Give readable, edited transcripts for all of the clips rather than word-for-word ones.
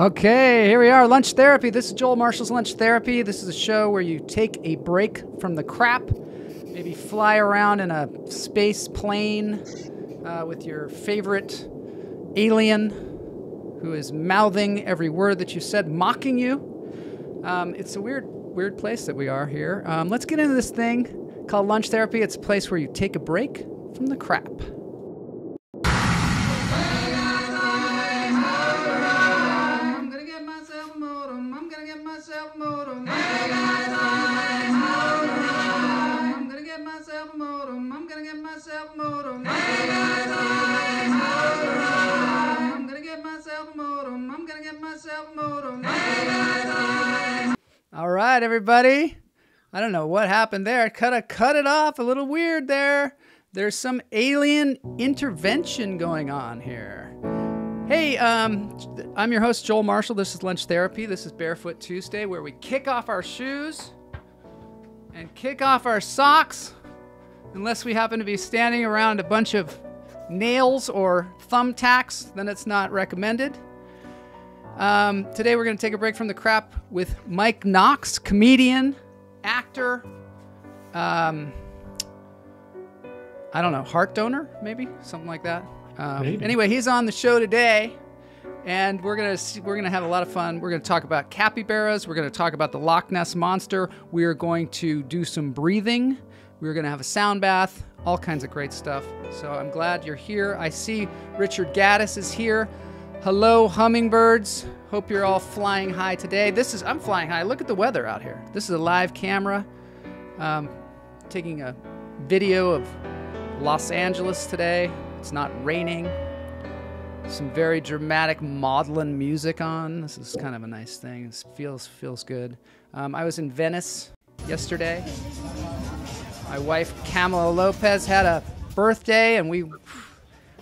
Okay, here we are, Lunch Therapy. This is Joel Marshall's Lunch Therapy. This is a show where you take a break from the crap, maybe fly around in a space plane with your favorite alien who is mouthing every word that you said, mocking you. It's a weird place that we are here. Let's get into this thing called Lunch Therapy. It's a place where you take a break from the crap. Alright, everybody. I don't know what happened there. Cut it off. A little weird there. There's some alien intervention going on here. Hey, I'm your host, Joel Marshall. This is Lunch Therapy. This is Barefoot Tuesday, where we kick off our shoes and kick off our socks, unless we happen to be standing around a bunch of nails or thumbtacks, then it's not recommended. Today we're going to take a break from the crap with Mike Knox, comedian, actor, I don't know, heart donor, maybe? Something like that. Maybe. Anyway, he's on the show today, and we're gonna have a lot of fun. We're going to talk about capybaras. We're going to talk about the Loch Ness Monster. We are going to do some breathing. We're going to have a sound bath, all kinds of great stuff. So I'm glad you're here. I see Richard Gaddis is here. Hello, hummingbirds. Hope you're all flying high today. I'm flying high. Look at the weather out here. This is a live camera. Taking a video of Los Angeles today. It's not raining. Some very dramatic maudlin music on. This is kind of a nice thing. It feels good. I was in Venice yesterday. My wife, Kamila Lopez, had a birthday, and we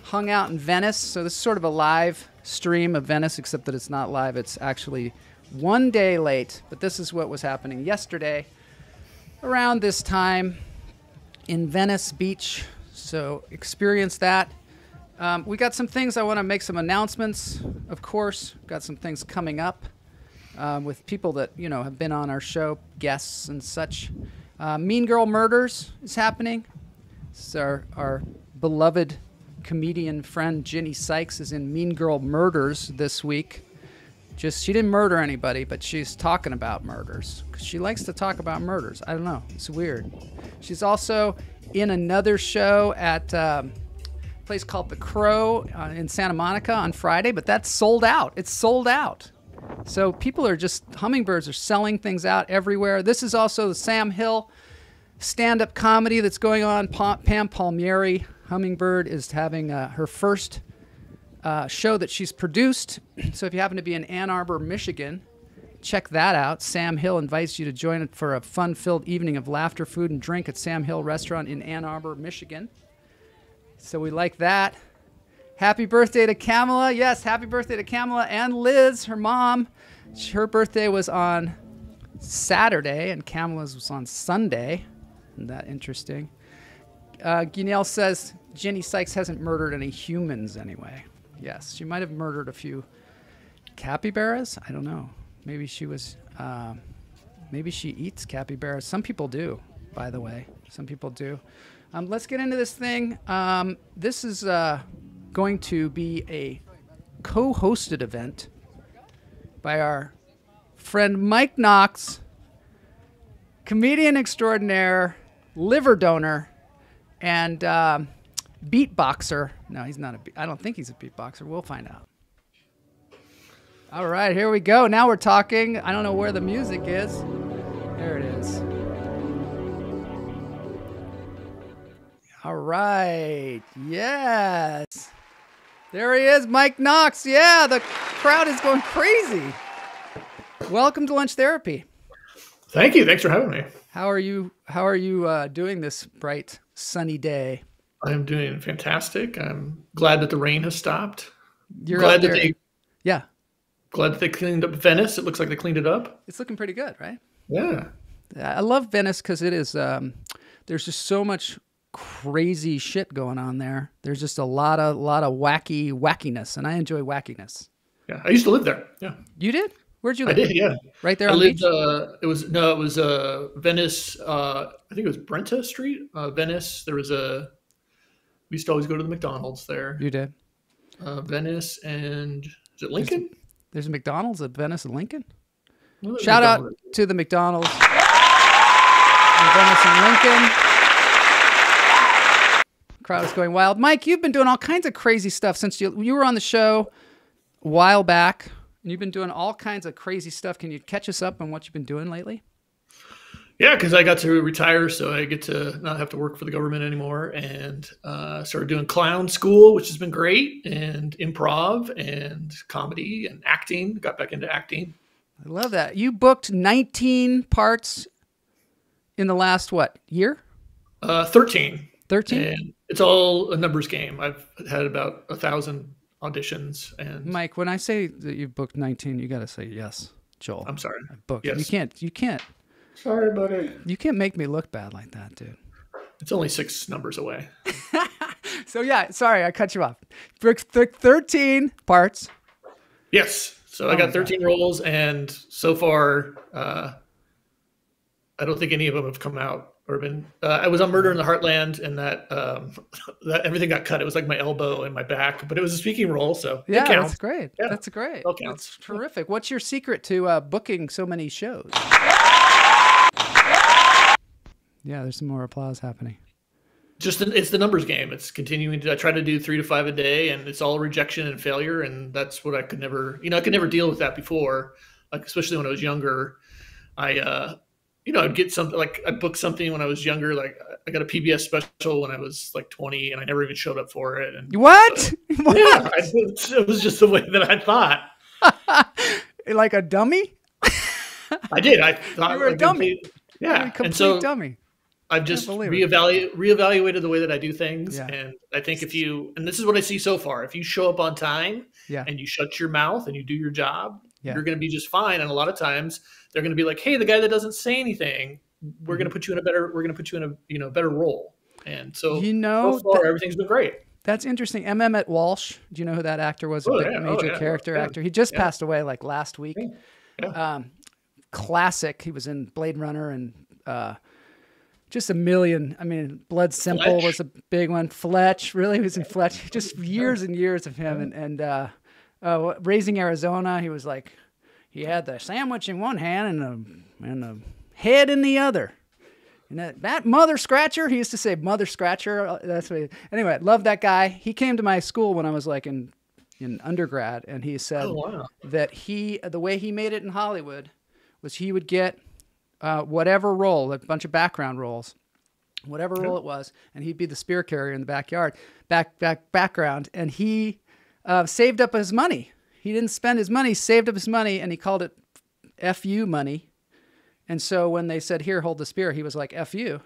hung out in Venice. So this is sort of a live stream of Venice, except that it's not live. It's actually one day late, but this is what was happening yesterday around this time in Venice Beach. So experience that. We got some things. I want to make some announcements, of course. We've got some things coming up with people that, you know, have been on our show, guests and such. Mean Girl Murders is happening. This is our beloved comedian friend Jenny Sykes is in Mean Girl Murders this week. She didn't murder anybody, but she's talking about murders because she likes to talk about murders. I don't know. It's weird. She's also in another show at a place called The Crow in Santa Monica on Friday, but that's sold out. It's sold out. So people are just, hummingbirds are selling things out everywhere. This is also the Sam Hill stand-up comedy that's going on. Pam Palmieri, hummingbird, is having her first show that she's produced. So if you happen to be in Ann Arbor, Michigan, check that out. Sam Hill invites you to join it for a fun-filled evening of laughter, food, and drink at Sam Hill Restaurant in Ann Arbor, Michigan. So we like that. Happy birthday to Kamala. Yes, happy birthday to Kamala and Liz, her mom. Her birthday was on Saturday, and Kamala's was on Sunday. Isn't that interesting? Guinelle says Jenny Sykes hasn't murdered any humans anyway. Yes, she might have murdered a few capybaras. I don't know. Maybe she was. Maybe she eats capybaras. Some people do, by the way. Some people do. Let's get into this thing. This is going to be a co-hosted event by our friend Mike Knox, comedian extraordinaire, liver donor, and beatboxer. No, he's not I don't think he's a beatboxer. We'll find out. All right, here we go. Now we're talking. I don't know where the music is. There it is. All right. Yes. There he is, Mike Knox. Yeah, the crowd is going crazy. Welcome to Lunch Therapy. Thank you. Thanks for having me. How are you doing this bright, sunny day? I'm doing fantastic. I'm glad that the rain has stopped. You're glad that they, yeah. Glad that they cleaned up Venice. It looks like they cleaned it up. It's looking pretty good, right? Yeah. I love Venice because it is. There's just so much crazy shit going on there. There's just a lot of wackiness, and I enjoy wackiness. Yeah, I used to live there. Yeah. You did? Where'd you live? I did, yeah. Right there on the beach? It was Venice. I think it was Brenta Street, Venice. There was a, we used to always go to the McDonald's there. You did? Venice and, is it Lincoln? There's a McDonald's at Venice and Lincoln? Shout out to the McDonald's in Venice and Lincoln. Crowd is going wild. Mike, you've been doing all kinds of crazy stuff since you were on the show a while back. And you've been doing all kinds of crazy stuff. Can you catch us up on what you've been doing lately? Yeah, because I got to retire, so I get to not have to work for the government anymore. And started doing clown school, which has been great, and improv and comedy and acting. Got back into acting. I love that. You booked 19 parts in the last, what, year? 13. 13? And it's all a numbers game. I've had about 1,000 auditions. And Mike, when I say that you booked 19, you got to say yes, Joel. I'm sorry. I booked. Yes. You can't. Sorry, buddy. You can't make me look bad like that, dude. It's only 6 numbers away. So, yeah, sorry, I cut you off. 13 parts. Yes. So I got 13 roles, and so far, I don't think any of them have come out or been. I was on Murder in the Heartland, and that everything got cut. It was like my elbow and my back, but it was a speaking role, so yeah, it counts. That's great. Yeah. That's great. That's terrific. What's your secret to booking so many shows? Yeah, there's some more applause happening. Just it's the numbers game. It's continuing to. I try to do 3 to 5 a day, and it's all rejection and failure. And that's what I could never, I could never deal with that before. Like especially when I was younger, I'd get something like I booked something when I was younger. Like I got a PBS special when I was like 20, and I never even showed up for it. And what? What? Yeah, it was just the way that I thought. Like a dummy. I did. I thought you were like a dummy. Yeah, a complete dummy. I've just reevaluated the way that I do things. Yeah. And I think and this is what I see so far, if you show up on time and you shut your mouth and you do your job, you're going to be just fine. And a lot of times they're going to be like, hey, the guy that doesn't say anything, we're going to put you in a better, better role. And so, so far, everything's been great. That's interesting. M. Emmett Walsh. Do you know who that actor was? A major character actor. He just passed away like last week. Yeah. Classic. He was in Blade Runner and, just a million. I mean, Blood Simple was a big one. Fletch, really, he was in Fletch. Just years and years of him. And Raising Arizona, he was like, he had the sandwich in one hand and the head in the other. And that mother scratcher, he used to say mother scratcher. That's what. Anyway, I love that guy. He came to my school when I was like in undergrad, and he said that the way he made it in Hollywood was he would get whatever role, a bunch of background roles, whatever role it was, and he'd be the spear carrier in the background, and he saved up his money. He didn't spend his money, saved up his money, and he called it FU money. And so when they said, here, hold the spear, he was like, FU.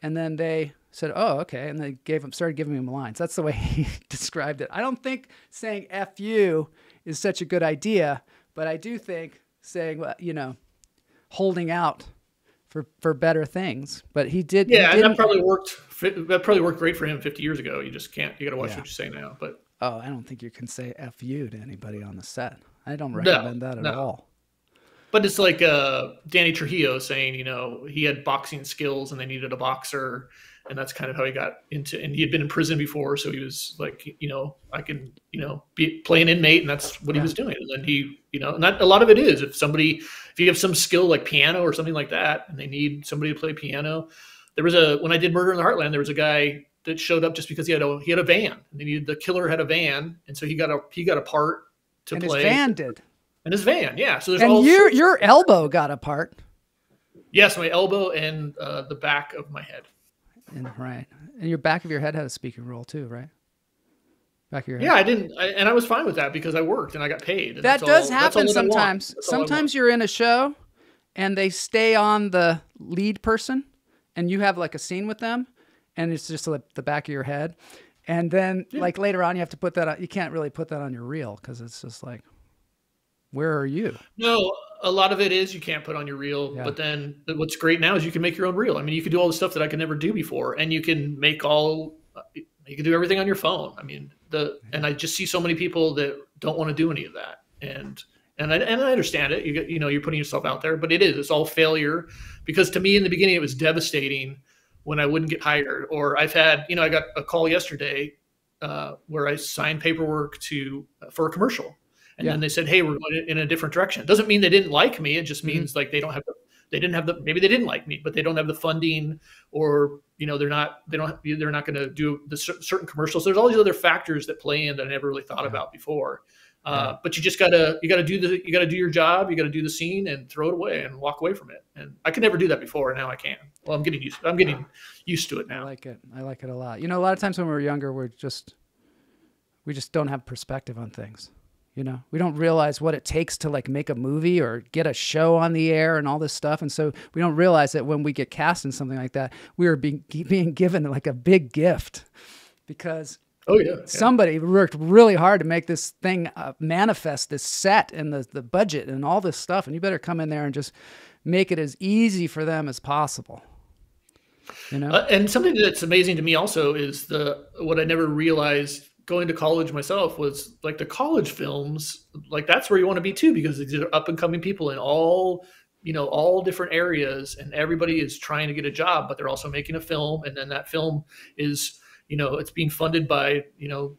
And then they said, oh, okay, and they started giving him lines. That's the way he described it. I don't think saying FU is such a good idea, but I do think saying, well, holding out for better things, but he did. Yeah, and that probably worked great for him 50 years ago. You just can't. You got to watch what you say now. But I don't think you can say "f you" to anybody on the set. I don't recommend that at all. But it's like Danny Trujillo saying, he had boxing skills and they needed a boxer, and that's kind of how he got into. And he had been in prison before, so he was like, I can, play an inmate, and that's what he was doing. And then he, and that a lot of it is if you have some skill like piano or something like that, and they need somebody to play piano. When I did Murder in the Heartland, there was a guy that showed up just because he had a van. And the killer had a van, and so he got a part to play. His van did. And his van, yeah. So there's your elbow got a part. Yes, my elbow and the back of my head. And your back of your head had a speaking role too, right? Back of your head. Yeah, and I was fine with that because I worked and I got paid. And that does happen sometimes. Sometimes you're in a show and they stay on the lead person and you have like a scene with them and it's just like the back of your head. And then like later on you have to put that on. You can't really put that on your reel because it's just like, where are you? No, a lot of it is you can't put on your reel, but then what's great now is you can make your own reel. I mean, you can do all the stuff that I could never do before, and you can do everything on your phone. I mean, and I just see so many people that don't want to do any of that. And I understand it. You know, you're putting yourself out there, but it's all failure. Because to me, in the beginning, it was devastating when I wouldn't get hired. Or I've had, I got a call yesterday where I signed paperwork for a commercial. And then they said, hey, we're going in a different direction. It doesn't mean they didn't like me. It just means like maybe they didn't like me, but they don't have the funding, or, they're not going to do the certain commercials. There's all these other factors that play in that I never really thought about before. But you just gotta do your job. You gotta do the scene and throw it away and walk away from it. And I could never do that before, and now I can. Well, I'm getting used to it now. I like it. I like it a lot. A lot of times when we're younger, we just don't have perspective on things. We don't realize what it takes to like make a movie or get a show on the air and all this stuff. And so we don't realize that when we get cast in something like that, we are being given like a big gift, because somebody worked really hard to make this thing manifest, this set and the budget and all this stuff. And you better come in there and just make it as easy for them as possible. And something that's amazing to me also is what I never realized going to college myself was like the college films, like that's where you want to be too, because these are up and coming people in all different areas, and everybody is trying to get a job, but they're also making a film. And then that film is, it's being funded by,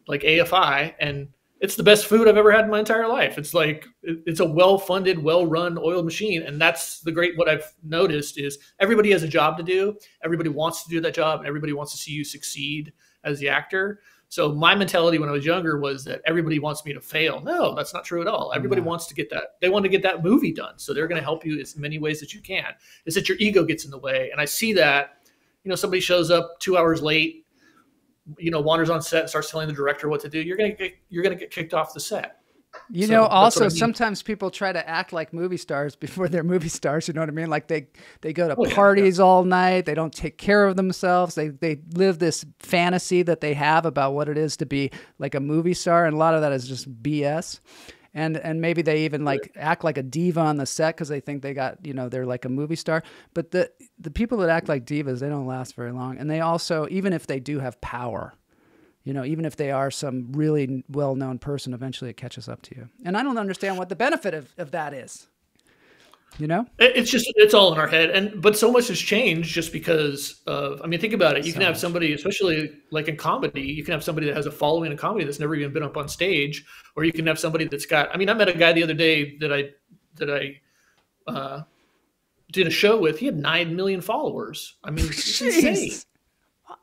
like AFI, and it's the best food I've ever had in my entire life. It's like, it's a well-funded, well-run oil machine. And that's what I've noticed is everybody has a job to do. Everybody wants to do that job, and everybody wants to see you succeed as the actor. So my mentality when I was younger was that everybody wants me to fail. No, that's not true at all. Everybody wants to get that. They want to get that movie done. So they're going to help you as many ways that you can. It's that your ego gets in the way. And I see that, somebody shows up 2 hours late, wanders on set and starts telling the director what to do, you're going to get kicked off the set. Also, sometimes people try to act like movie stars before they're movie stars. You know what I mean? Like they go to parties all night. They don't take care of themselves. They live this fantasy that they have about what it is to be like a movie star. And a lot of that is just BS. And maybe they even like act like a diva on the set because they think they got, they're like a movie star. But the people that act like divas, they don't last very long. And they also, even if they do have power, even if they are some really well-known person, eventually it catches up to you. And I don't understand what the benefit of that is. It's all in our head. But so much has changed just because of, think about it. You can have somebody, especially like in comedy, you can have somebody that has a following in comedy that's never even been up on stage, or you can have somebody that's got, I met a guy the other day that I did a show with. He had 9 million followers. It's insane.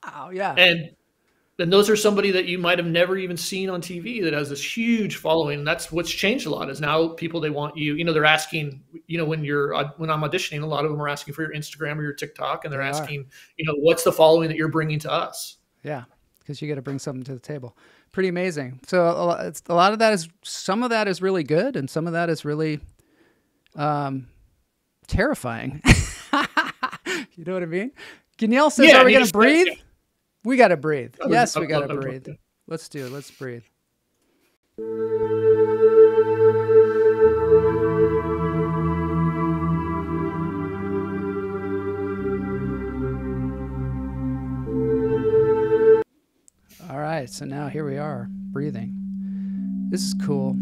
Wow. Yeah. And those are somebody that you might have never even seen on TV that has this huge following. And that's what's changed a lot is now people, they want you, they're asking, when I'm auditioning, a lot of them are asking for your Instagram or your TikTok, and they're asking, what's the following that you're bringing to us? Yeah. Because you got to bring something to the table. Pretty amazing. So a lot of that is, some of that is really good, and some of that is really terrifying. You know what I mean? Guinelle says, are we going to breathe? Yeah. We got to breathe. Yes, we got to breathe. Let's do it. Let's breathe. All right. So now here we are breathing. This is cool.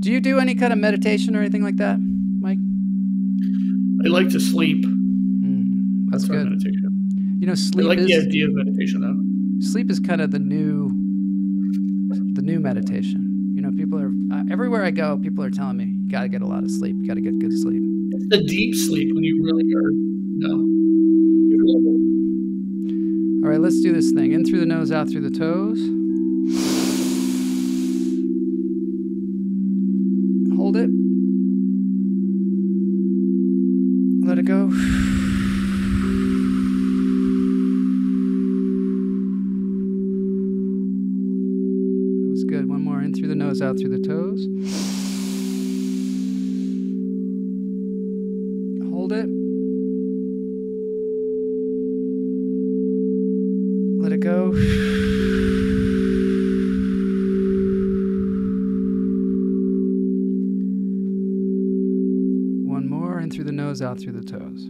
Do you do any kind of meditation or anything like that, Mike? I like to sleep. That's good. Meditation. Sleep. I like the idea of meditation, though. Sleep is kind of the new meditation. People are everywhere I go. People are telling me, "You gotta get a lot of sleep. You gotta get good sleep." It's the deep sleep when you really are, your level. All right, let's do this thing. In through the nose, out through the toes. Hold it. Let it go. Through the nose, out through the toes. Hold it. Let it go. One more, in through the nose, out through the toes.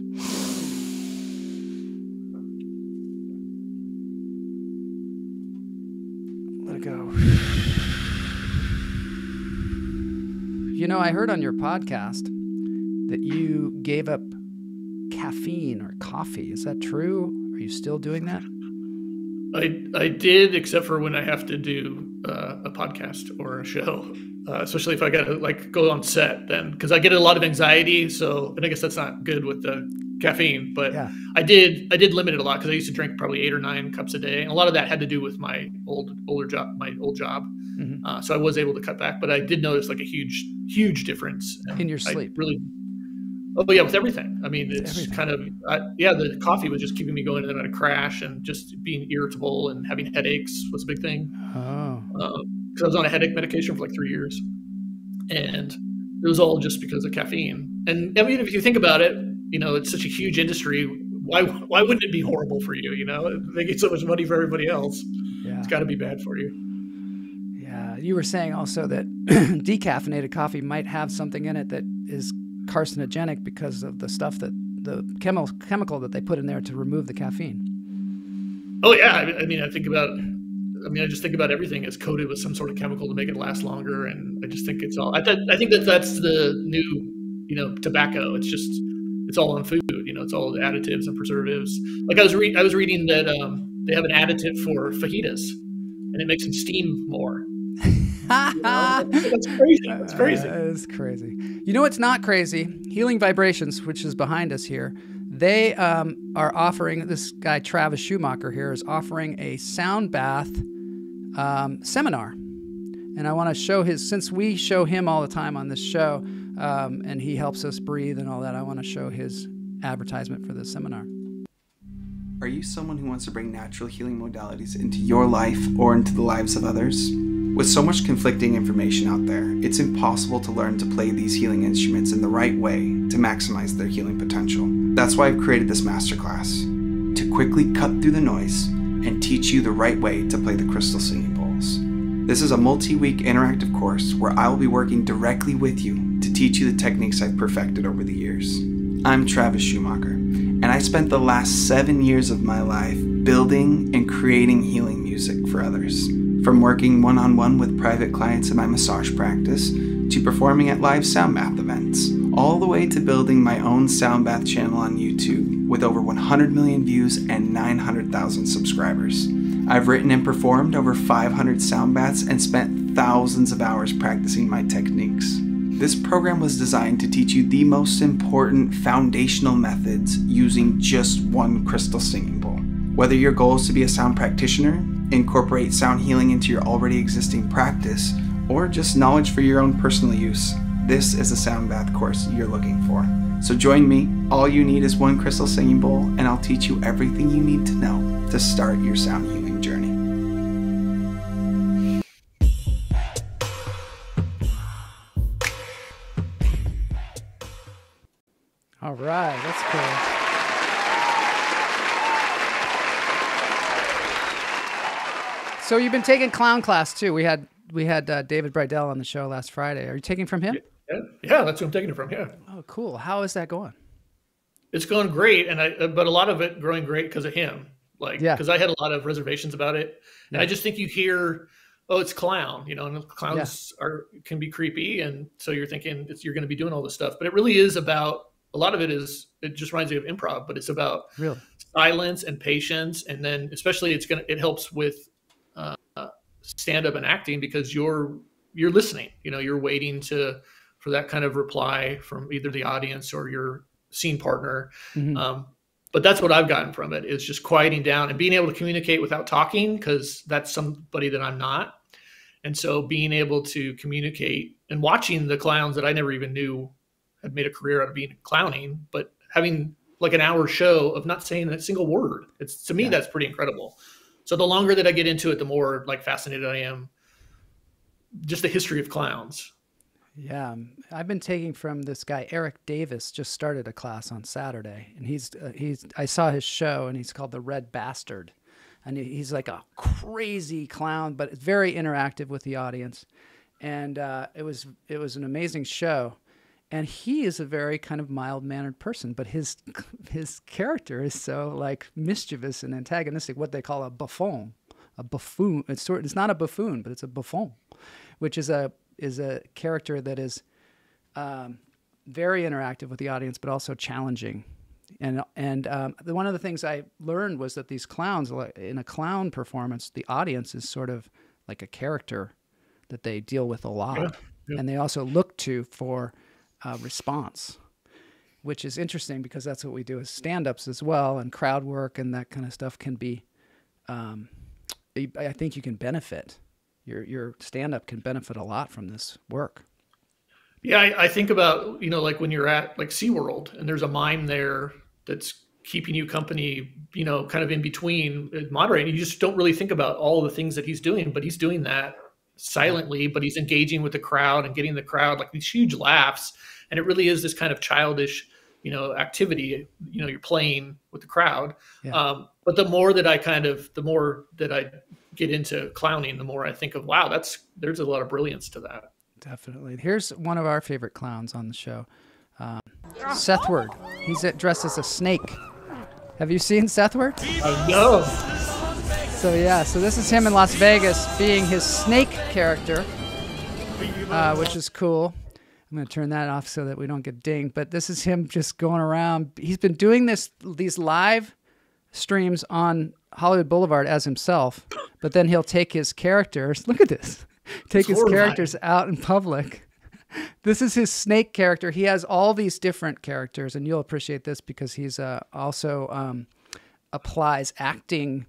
Let it go. You know, I heard on your podcast that you gave up caffeine or coffee. Is that true? Are you still doing that? I did, except for when I have to do a podcast or a show, especially if I gotta like go on set then, because I get a lot of anxiety. So, and I guess that's not good with the caffeine, but yeah. I did limit it a lot because I used to drink probably 8 or 9 cups a day, and a lot of that had to do with my old job. Mm-hmm. So I was able to cut back, but I did notice like a huge difference in your sleep. Oh yeah, with everything. I mean, it's kind of the coffee was just keeping me going, and then I'd crash, and just being irritable and having headaches was a big thing. Oh, because I was on a headache medication for like 3 years, and it was all just because of caffeine. And I mean, if you think about it, you know, it's such a huge industry. Why wouldn't it be horrible for you? You know, they get so much money for everybody else. Yeah. It's got to be bad for you. Yeah, you were saying also that decaffeinated coffee might have something in it that is carcinogenic because of the stuff that the chemical that they put in there to remove the caffeine. Oh yeah, I just think about everything as coated with some sort of chemical to make it last longer, and I just think it's all. I think that that's the new, you know, tobacco. It's just it's all on food. You know, it's all the additives and preservatives. Like I was reading that they have an additive for fajitas, and it makes them steam more. You know? That's crazy. That's crazy. It's crazy. You know what's not crazy? Healing Vibrations, which is behind us here, they are offering, this guy Travis Shumaker here is offering a sound bath seminar. And I want to show his, since we show him all the time on this show, and he helps us breathe and all that, I want to show his advertisement for this seminar. Are you someone who wants to bring natural healing modalities into your life or into the lives of others? With so much conflicting information out there, it's impossible to learn to play these healing instruments in the right way to maximize their healing potential. That's why I've created this masterclass, to quickly cut through the noise and teach you the right way to play the crystal singing bowls. This is a multi-week interactive course where I will be working directly with you to teach you the techniques I've perfected over the years. I'm Travis Shumaker, and I spent the last 7 years of my life building and creating healing music for others. From working one-on-one with private clients in my massage practice, to performing at live sound bath events, all the way to building my own sound bath channel on YouTube with over 100 million views and 900,000 subscribers. I've written and performed over 500 sound baths and spent thousands of hours practicing my techniques. This program was designed to teach you the most important foundational methods using just one crystal singing bowl. Whether your goal is to be a sound practitioner, incorporate sound healing into your already existing practice, or just knowledge for your own personal use, this is a sound bath course you're looking for. So join me. All you need is one crystal singing bowl, and I'll teach you everything you need to know to start your sound healing journey. All right, that's cool. So you've been taking clown class too. We had David Bridell on the show last Friday. Are you taking from him? Yeah, that's who I'm taking it from. Yeah. Oh, cool. How is that going? It's going great, and but a lot of it growing great because of him. Like, because I had a lot of reservations about it, and I just think you hear, oh, it's clown, you know, and clowns can be creepy, and so you're thinking you're going to be doing all this stuff, but it really is about a lot of it is it just reminds me of improv, but it's about silence and patience, and then especially it helps with stand up and acting because you're listening, you know, you're waiting for that kind of reply from either the audience or your scene partner. Mm-hmm. But that's what I've gotten from it is just quieting down and being able to communicate without talking, because that's somebody that I'm not. And so being able to communicate and watching the clowns that I never even knew had made a career out of being clowning, but having like an hour show of not saying a single word. It's to me, that's pretty incredible. So the longer that I get into it, the more like fascinated I am. Just the history of clowns. Yeah, I've been taking from this guy Eric Davis. Just started a class on Saturday, and he's I saw his show, and he's called The Red Bastard, and he's like a crazy clown, but it's very interactive with the audience, and it was an amazing show. And he is a very kind of mild-mannered person, but his character is so like mischievous and antagonistic. What they call a buffoon. It's not a buffoon, but it's a buffon, which is a character that is very interactive with the audience, but also challenging. And one of the things I learned was that these clowns, in a clown performance, the audience is sort of like a character that they deal with a lot. Yeah, yeah. And they also look to for response, which is interesting because that's what we do as stand-ups as well, and crowd work and that kind of stuff can be, I think you can benefit. Your stand-up can benefit a lot from this work. Yeah, I think about, like when you're at like SeaWorld and there's a mime there that's keeping you company, kind of in between moderating. You just don't really think about all the things that he's doing, but he's doing that silently, but he's engaging with the crowd and getting the crowd like these huge laughs. And it really is this kind of childish, activity, you're playing with the crowd. Yeah. But the more that I get into clowning, the more I think of, wow, there's a lot of brilliance to that. Definitely. Here's one of our favorite clowns on the show, Sethward. He's dressed as a snake. Have you seen Sethward? No. So yeah, so this is him in Las Vegas being his snake character, which is cool. I'm going to turn that off so that we don't get dinged. But this is him just going around. He's been doing these live streams on Hollywood Boulevard as himself, but then he'll take his characters. Look at this. Take his characters out in public. This is his snake character. He has all these different characters, and you'll appreciate this because he's also applies acting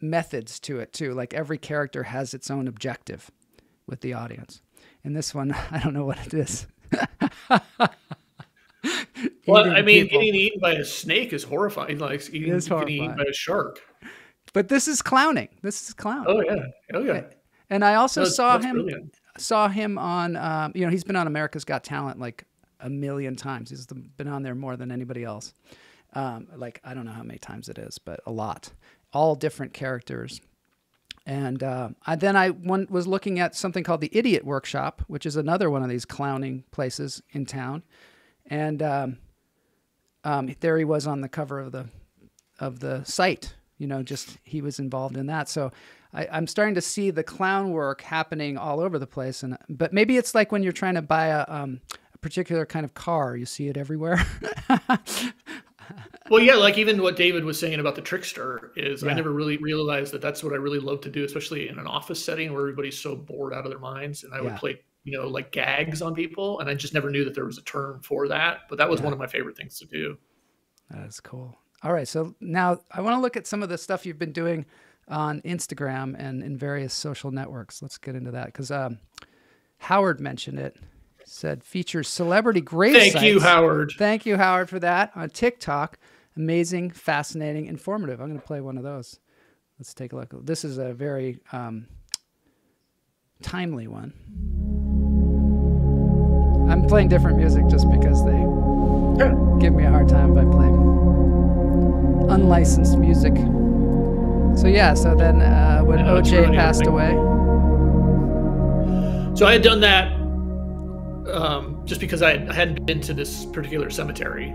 methods to it too. Like every character has its own objective with the audience. And this one, I don't know what it is. Well, I mean, getting eaten by a snake is horrifying. Like getting eaten by a shark. But this is clowning. This is clowning. Oh yeah. Oh yeah. And I also saw him on, he's been on America's Got Talent like a million times. He's been on there more than anybody else. Like, I don't know how many times it is, but a lot. All different characters. And then I was looking at something called the Idiot Workshop, which is another one of these clowning places in town. And there he was on the cover of the site. He was involved in that. So I'm starting to see the clown work happening all over the place. But maybe it's like when you're trying to buy a particular kind of car, you see it everywhere. Well, yeah, like even what David was saying about the trickster is I never really realized that that's what I really love to do, especially in an office setting where everybody's so bored out of their minds. And I would play, like gags on people. And I just never knew that there was a term for that. But that was one of my favorite things to do. That's cool. All right. So now I want to look at some of the stuff you've been doing on Instagram and in various social networks. Let's get into that because Howard mentioned it. Said features celebrity grave sites. Thank you, Howard. Thank you, Howard, for that on TikTok. Amazing, fascinating, informative. I'm going to play one of those. Let's take a look. This is a very timely one. I'm playing different music just because they give me a hard time by playing unlicensed music. So yeah, so then when OJ passed away. So I had done that just because I hadn't been to this particular cemetery.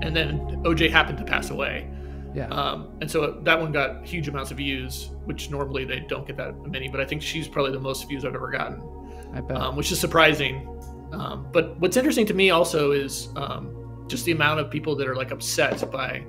And then OJ happened to pass away. Yeah. And so that one got huge amounts of views, which normally they don't get that many, but I think she's probably the most views I've ever gotten, I bet. Which is surprising. But what's interesting to me also is just the amount of people that are like upset by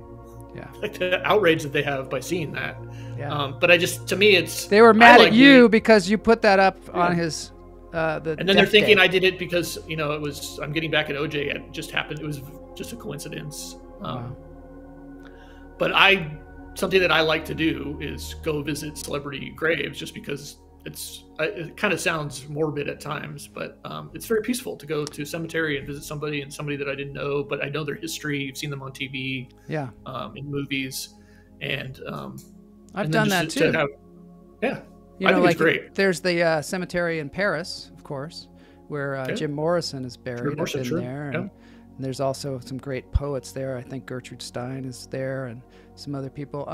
like the outrage that they have by seeing that. Yeah. But I just, to me, it's... They were mad at you because you put that up on his... And then they're thinking I did it because, it was, I'm getting back at OJ. It just happened. It was just a coincidence. Wow. But something that I like to do is go visit celebrity graves just because it kind of sounds morbid at times, but it's very peaceful to go to a cemetery and visit somebody that I didn't know, but I know their history. You've seen them on TV, in movies, and I've done that too. I think it's great. There's the cemetery in Paris, of course, where Jim Morrison is buried. I've been there, and there's also some great poets there. I think Gertrude Stein is there, and some other people.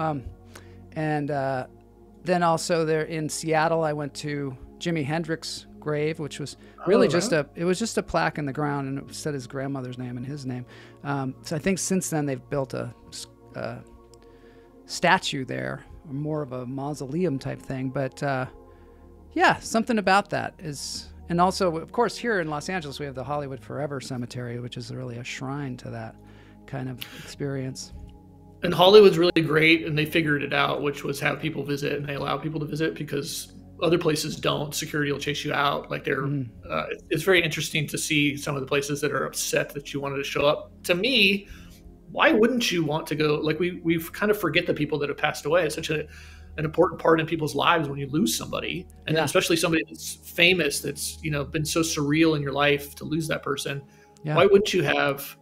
Then also there in Seattle, I went to Jimi Hendrix's grave, which was really just a plaque in the ground, and it said his grandmother's name and his name. So I think since then they've built a statue there, more of a mausoleum type thing. But something about that is And also, of course, here in Los Angeles, we have the Hollywood Forever Cemetery, which is really a shrine to that kind of experience. And Hollywood's really great, and they figured it out, which was have people visit, and they allow people to visit because other places don't. Security will chase you out. Like they're, it's very interesting to see some of the places that are upset that you wanted to show up. To me, why wouldn't you want to go? Like we've kind of forget the people that have passed away. It's such an important part in people's lives when you lose somebody, and especially somebody that's famous, that's, you know, been so surreal in your life to lose that person. Yeah. Why wouldn't you have,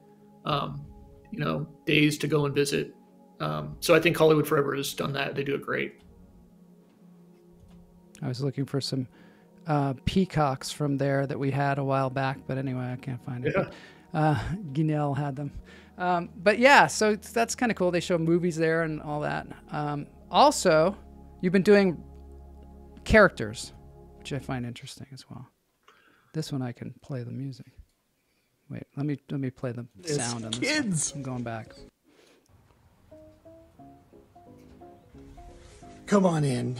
you know, days to go and visit? So I think Hollywood Forever has done that. They do it great. I was looking for some peacocks from there that we had a while back, but anyway, I can't find it. Yeah. But, Guinelle had them. But yeah, so it's, that's kind of cool. They show movies there and all that. Also, you've been doing characters, which I find interesting as well. This one I can play the music. Wait, let me play the sound on this. Kids, I'm going back. Come on in.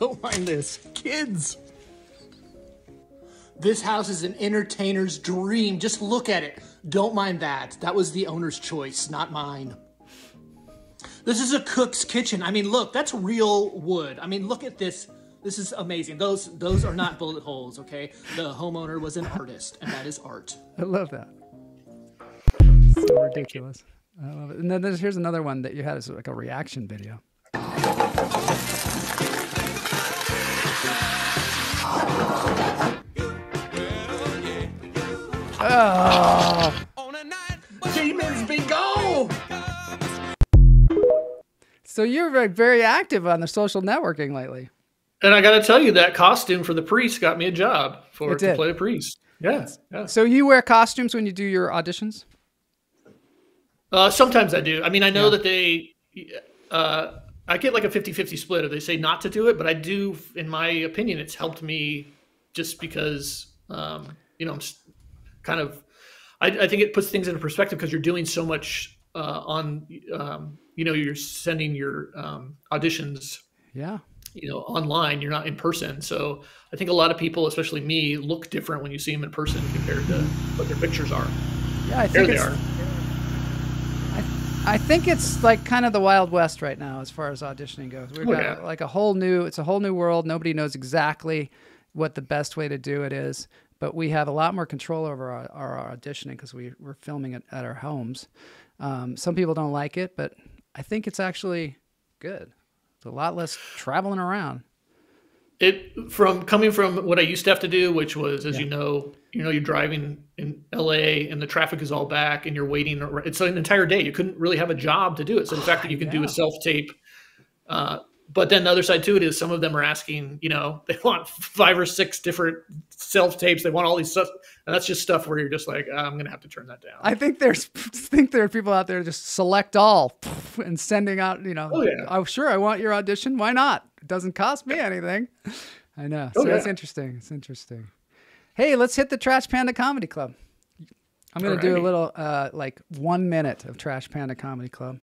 Don't mind this. Kids. This house is an entertainer's dream. Just look at it. Don't mind that. That was the owner's choice, not mine. This is a cook's kitchen. I mean, look, that's real wood. I mean, look at this. This is amazing. Those are not bullet holes, okay? The homeowner was an artist, and that is art. I love that. So ridiculous. I love it. And then here's another one that you had as like a reaction video. Oh. Demons be gone! So you're very active on the social networking lately. And I got to tell you, that costume for the priest got me a job to play the priest. Yes. Yeah. So you wear costumes when you do your auditions? Sometimes I do. I mean, I know that they, I get like a 50-50 split if they say not to do it, but I do, in my opinion, it's helped me just because, you know, I'm kind of, I think it puts things into perspective because you're doing so much on, you know, you're sending your auditions, you know, online, you're not in person. So I think a lot of people, especially me, look different when you see them in person compared to what their pictures are. Yeah, I think I think it's like kind of the Wild West right now as far as auditioning goes. We've got like it's a whole new world. Nobody knows exactly what the best way to do it is, but we have a lot more control over our auditioning because we're filming it at our homes. Some people don't like it, but I think it's actually good. It's a lot less traveling around. It coming from what I used to have to do, which was, as you know, you're driving in LA and the traffic is all back and you're waiting. It's an entire day. You couldn't really have a job to do it. So the fact that you can do a self-tape, but then the other side to it is some of them are asking, you know, they want 5 or 6 different self-tapes. They want all these stuff. And that's just stuff where you're just like, I'm going to have to turn that down. I think there are people out there just select all and sending out, you know, oh, sure, I want your audition. Why not? It doesn't cost me anything. I know. So that's interesting. It's interesting. Hey, let's hit the Trash Panda Comedy Club. I'm going to do a little, like 1 minute of Trash Panda Comedy Club.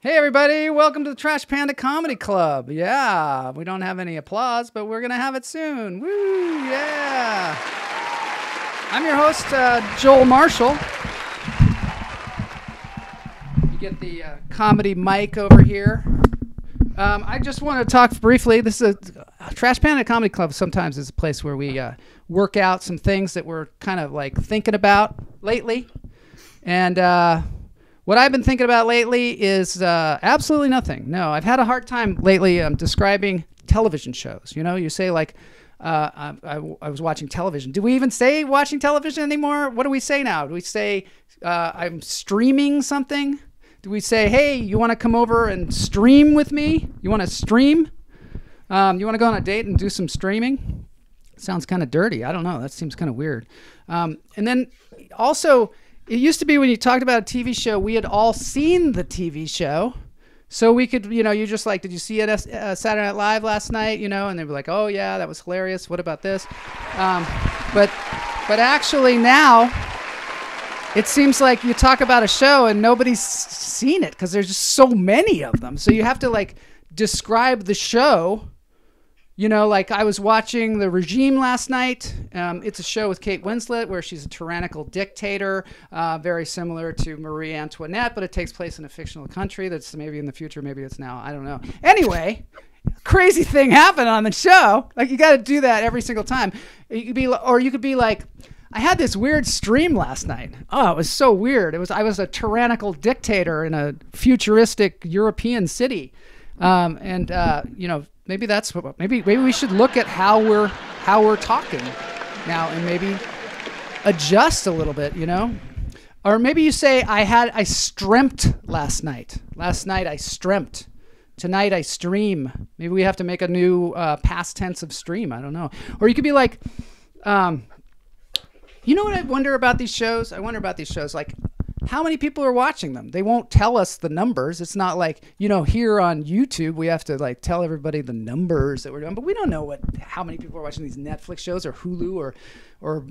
Hey everybody, welcome to the Trash Panda Comedy Club. Yeah, we don't have any applause, but we're gonna have it soon. Woo, yeah. I'm your host, Joel Marshall. You get the comedy mic over here. I just want to talk briefly. This is a Trash Panda Comedy Club. Sometimes is a place where we work out some things that we're kind of like thinking about lately. And what I've been thinking about lately is absolutely nothing. No, I've had a hard time lately describing television shows. You know, you say like, I was watching television. Do we even say watching television anymore? What do we say now? Do we say I'm streaming something? Do we say, hey, you want to come over and stream with me? You want to stream? You want to go on a date and do some streaming? Sounds kind of dirty. I don't know. That seems kind of weird. And then also, it used to be when you talked about a TV show, we had all seen the TV show. So we could, you know, you're just like, did you see it Saturday Night Live last night? You know, and they were like, oh yeah, that was hilarious. What about this? But actually now, It seems like you talk about a show and nobody's seen it because there's just so many of them. So you have to like describe the show. You know, like I was watching The Regime last night. It's a show with Kate Winslet where she's a tyrannical dictator, very similar to Marie Antoinette, but it takes place in a fictional country that's maybe in the future, maybe it's now, I don't know. Anyway, crazy thing happened on the show. Like you got to do that every single time. You could be, or you could be like, I had this weird stream last night. Oh, it was so weird. It was, I was a tyrannical dictator in a futuristic European city. You know, maybe that's what, maybe we should look at how we're talking now and maybe adjust a little bit, you know? Or maybe you say, I stremped last night. Last night I stremped. Tonight I stream. Maybe we have to make a new past tense of stream. I don't know. Or you could be like, you know what I wonder about these shows? I wonder about these shows, like, how many people are watching them? They won't tell us the numbers. It's not like, you know, here on YouTube, we have to like tell everybody the numbers that we're doing, but we don't know what, how many people are watching these Netflix shows or Hulu or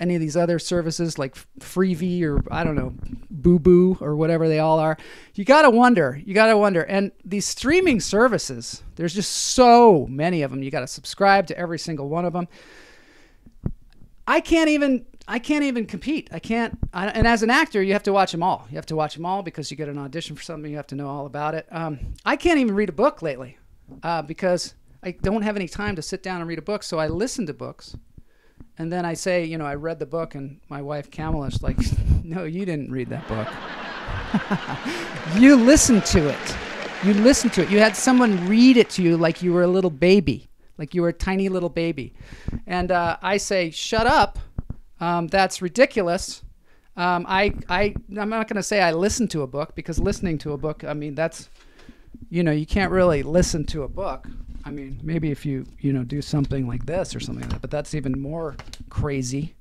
any of these other services like Freevee or I don't know, Boo Boo or whatever they all are. You got to wonder, you got to wonder. And these streaming services, there's just so many of them. You got to subscribe to every single one of them. I can't even compete. And as an actor, you have to watch them all. You have to watch them all because you get an audition for something. You have to know all about it. I can't even read a book lately because I don't have any time to sit down and read a book. So I listen to books and then I say, you know, I read the book, and my wife Kamala is like, no, you didn't read that book. You listened to it. You listened to it. You had someone read it to you like you were a little baby, like you were a tiny little baby. And I say, shut up. That's ridiculous. I'm not going to say I listened to a book because listening to a book, I mean, that's, you know, you can't really listen to a book. I mean, maybe if you, you know, do something like this or something like that, but that's even more crazy.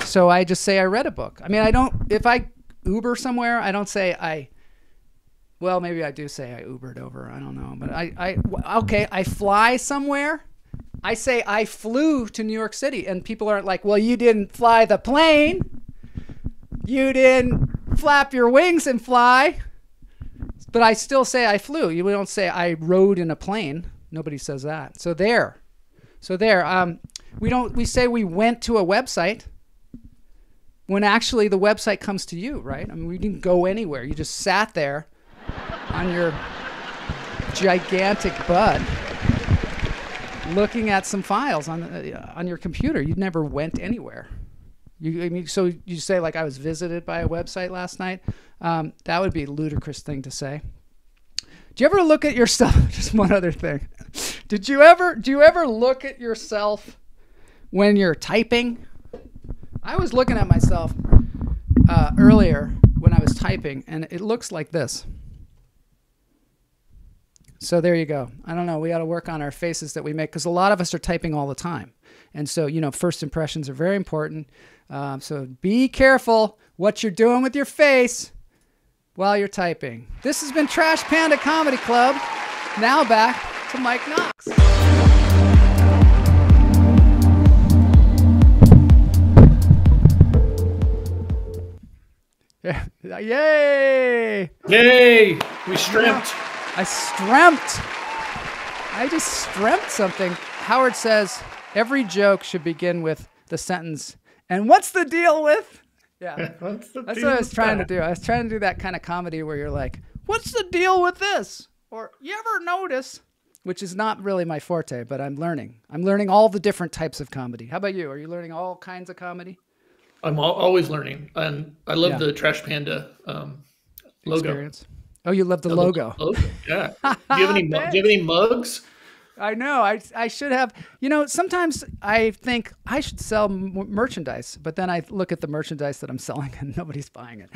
So I just say I read a book. I mean, I don't, if I Uber somewhere, I don't say well, maybe I do say I Ubered over. I don't know, but okay, I fly somewhere. I say I flew to New York City, and people aren't like, well, you didn't fly the plane. You didn't flap your wings and fly. But I still say I flew. You don't say I rode in a plane. Nobody says that. So there. We say we went to a website when actually the website comes to you, right? I mean, we didn't go anywhere. You just sat there on your gigantic butt, looking at some files on your computer. You never went anywhere. So you say like I was visited by a website last night. That would be a ludicrous thing to say. Do you ever look at yourself? Just one other thing. Do you ever look at yourself when you're typing? I was looking at myself earlier when I was typing, and it looks like this. So there you go. I don't know. We ought to work on our faces that we make because a lot of us are typing all the time. And so, you know, first impressions are very important. So be careful what you're doing with your face while you're typing. This has been Trash Panda Comedy Club. Now back to Mike Knox. Yeah. Yay! Yay! We stripped. Yeah. I stremped. I just stremped something. Howard says every joke should begin with the sentence, and what's the deal with? Yeah, that's what I was trying to do. I was trying to do that kind of comedy where you're like, what's the deal with this? Or you ever notice, which is not really my forte, but I'm learning. I'm learning all the different types of comedy. How about you? Are you learning all kinds of comedy? I'm always learning. And I love the Trash Panda logo. Experience. Oh, you love the logo. Yeah. Do you have any mugs? I know. I should have. You know, sometimes I think I should sell merchandise, but then I look at the merchandise that I'm selling and nobody's buying it.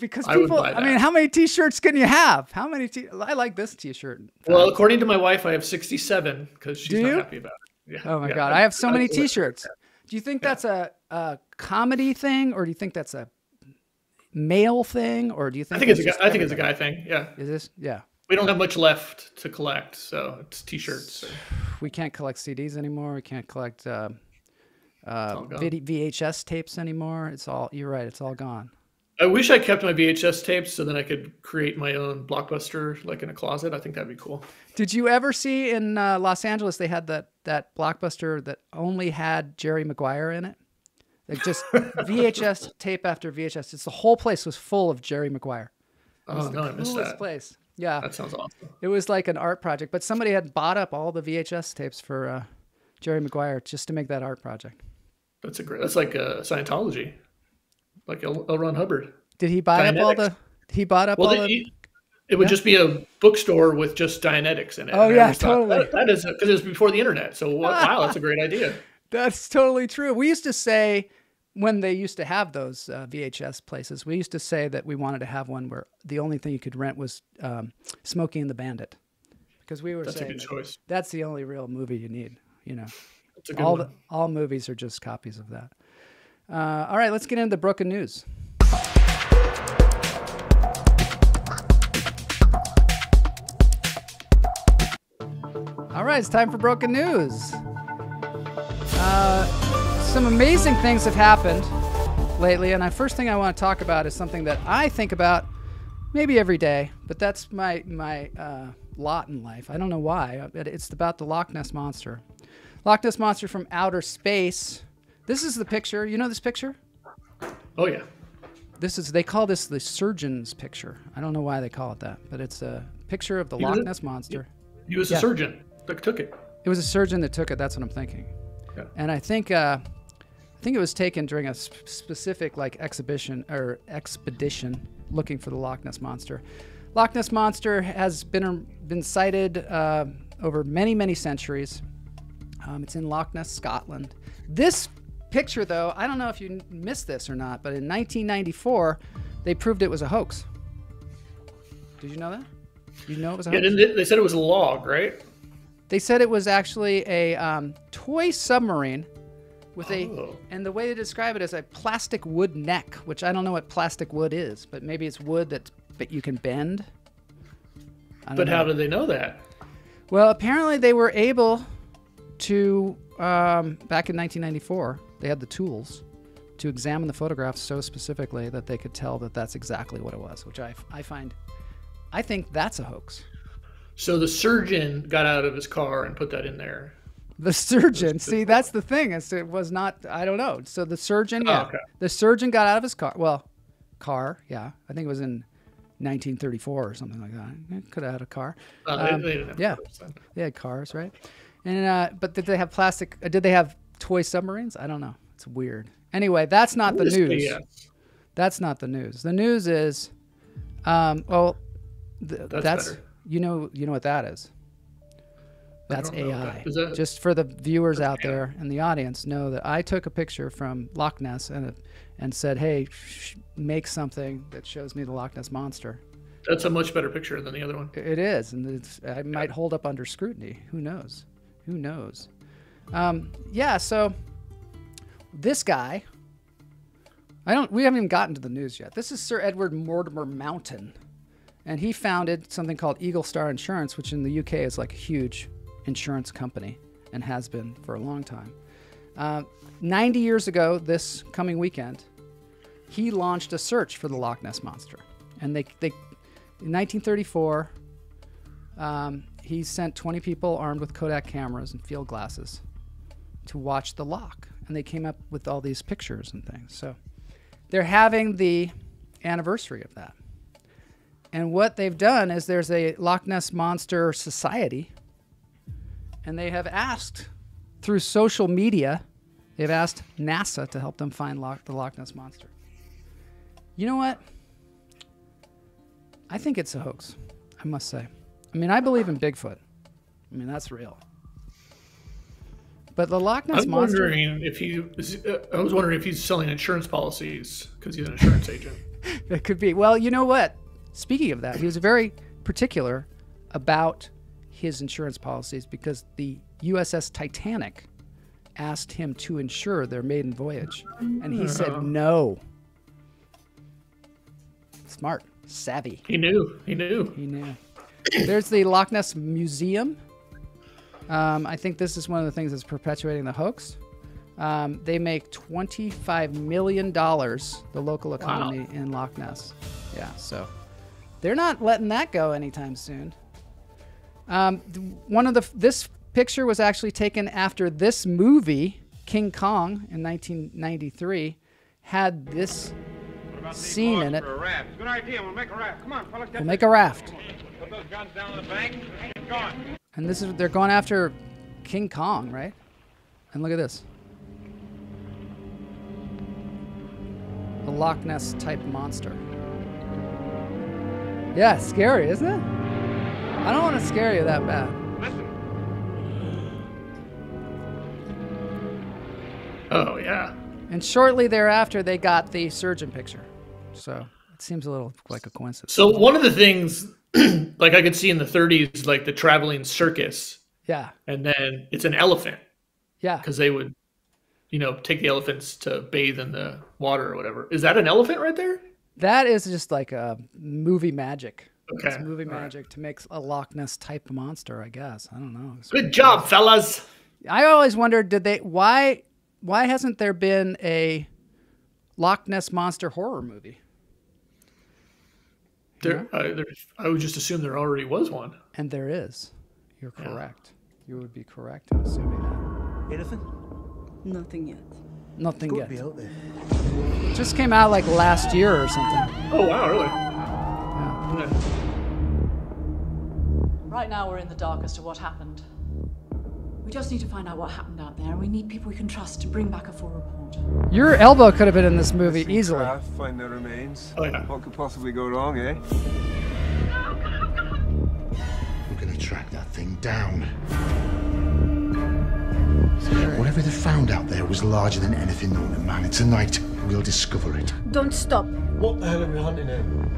Because people, I mean, how many T-shirts can you have? How many? I like this T-shirt. Well, according to my wife, I have 67 because she's not happy about it. Yeah. Oh, my God. I have so many T-shirts. Do you think that's a comedy thing, or do you think that's a male thing, or do you think? I think it's a guy thing. Yeah. Is this? Yeah. We don't have much left to collect, so it's T-shirts. We can't collect CDs anymore. We can't collect VHS tapes anymore. It's all. You're right. It's all gone. I wish I kept my VHS tapes so then I could create my own Blockbuster, like in a closet. I think that'd be cool. Did you ever see in Los Angeles, they had that Blockbuster that only had Jerry Maguire in it? Like just VHS tape after VHS. It's the whole place was full of Jerry Maguire. It was the coolest place. Yeah. That sounds awesome. It was like an art project, but somebody had bought up all the VHS tapes for Jerry Maguire just to make that art project. That's a great, that's like Scientology. Like L. Ron Hubbard. Did he buy Dianetics. Up all the? He bought up well, all the. It would just be a bookstore with just Dianetics in it. Oh yeah, totally. That is because it was before the internet. So wow, that's a great idea. That's totally true. We used to say when they used to have those VHS places, we used to say that we wanted to have one where the only thing you could rent was Smokey and the Bandit, because we were that's saying a good choice. That's the only real movie you need. You know, that's a good all one. All movies are just copies of that. All right, let's get into the broken news. All right, it's time for broken news. Some amazing things have happened lately, and the first thing I want to talk about is something that I think about maybe every day, but that's my lot in life. I don't know why, but it's about the Loch Ness Monster. Loch Ness Monster from outer space. This is the picture. You know this picture? Oh, yeah. This is, they call this the surgeon's picture. I don't know why they call it that, but it's a picture of the Loch Ness Monster. He was a surgeon that took it. It was a surgeon that took it. That's what I'm thinking. Yeah. And I think it was taken during a specific like exhibition or expedition looking for the Loch Ness Monster. Loch Ness Monster has been sighted over many, many centuries. It's in Loch Ness, Scotland. This picture, though, I don't know if you missed this or not, but in 1994, they proved it was a hoax. Did you know that? You know it was a hoax? Yeah, they said it was a log, right? They said it was actually a toy submarine with and the way they describe it is a plastic wood neck, which I don't know what plastic wood is, but maybe it's wood that you can bend. But how did they know that? Well, apparently they were able to... back in 1994, they had the tools to examine the photographs so specifically that they could tell that that's exactly what it was, which I think that's a hoax. So the surgeon got out of his car and put that in there. The surgeon, see, that's the thing. It was not, I don't know. So the surgeon, the surgeon got out of his car. Well, I think it was in 1934 or something like that. Could have had a car. They didn't have cars, so. They had cars, right? And but did they have plastic? Did they have toy submarines? I don't know. It's weird. Anyway, that's not the news. That's not the news. The news is, that's you know what that is. That's AI. Just for the viewers out there and the audience, know that I took a picture from Loch Ness and said, hey, make something that shows me the Loch Ness Monster. That's a much better picture than the other one. It is, and I might hold up under scrutiny. Who knows? Who knows? So this guy, we haven't even gotten to the news yet. This is Sir Edward Mortimer Mountain, and he founded something called Eagle Star Insurance, which in the UK is like a huge insurance company and has been for a long time. 90 years ago, this coming weekend, he launched a search for the Loch Ness Monster. And in 1934, he sent 20 people armed with Kodak cameras and field glasses to watch the loch. And they came up with all these pictures and things. So they're having the anniversary of that. And what they've done is there's a Loch Ness Monster Society. And they have asked through social media, they've asked NASA to help them find the Loch Ness Monster. You know what? I think it's a hoax, I must say. I mean, I believe in Bigfoot. I mean, that's real. But the Loch Ness Monster... I was wondering if he's selling insurance policies because he's an insurance agent. That could be. Well, you know what? Speaking of that, he was very particular about his insurance policies because the USS Titanic asked him to insure their maiden voyage. And he said no. Smart. Savvy. He knew. There's the Loch Ness Museum. I think this is one of the things that's perpetuating the hoax. They make $25 million, the local economy in Loch Ness. Yeah, so they're not letting that go anytime soon. This picture was actually taken after this movie, King Kong, in 1993, had this scene in it. Good idea. We'll make a raft. Come on, fellas. We'll make a raft. Put those guns down on the bank. Gone. And this is—they're going after King Kong, right? And look at this. The Loch Ness type monster. Yeah, scary, isn't it? I don't want to scare you that bad. Listen. Oh yeah. And shortly thereafter, they got the surgeon picture. So it seems a little like a coincidence. So one of the things, like I could see in the 30s, like the traveling circus. Yeah. And then it's an elephant. Yeah. Because they would, you know, take the elephants to bathe in the water or whatever. Is that an elephant right there? That is just like a movie magic. Okay. It's movie magic to make a Loch Ness type monster, I guess. I don't know. Good job, fellas. I always wondered, did they, why hasn't there been a Loch Ness Monster horror movie? I would just assume there already was one. And there is. You're correct. Yeah. You would be correct in assuming that. Anything? Nothing yet. Nothing yet. It just came out like last year or something. Oh, wow, really? Yeah. Right now we're in the dark as to what happened. We just need to find out what happened out there. We need people we can trust to bring back a full report. Your elbow could have been in this movie easily. Craft, find the remains. Oh, yeah. What could possibly go wrong, eh? We're gonna track that thing down. Whatever they found out there was larger than anything known to man. And tonight, we'll discover it. Don't stop. What the hell are we hunting in?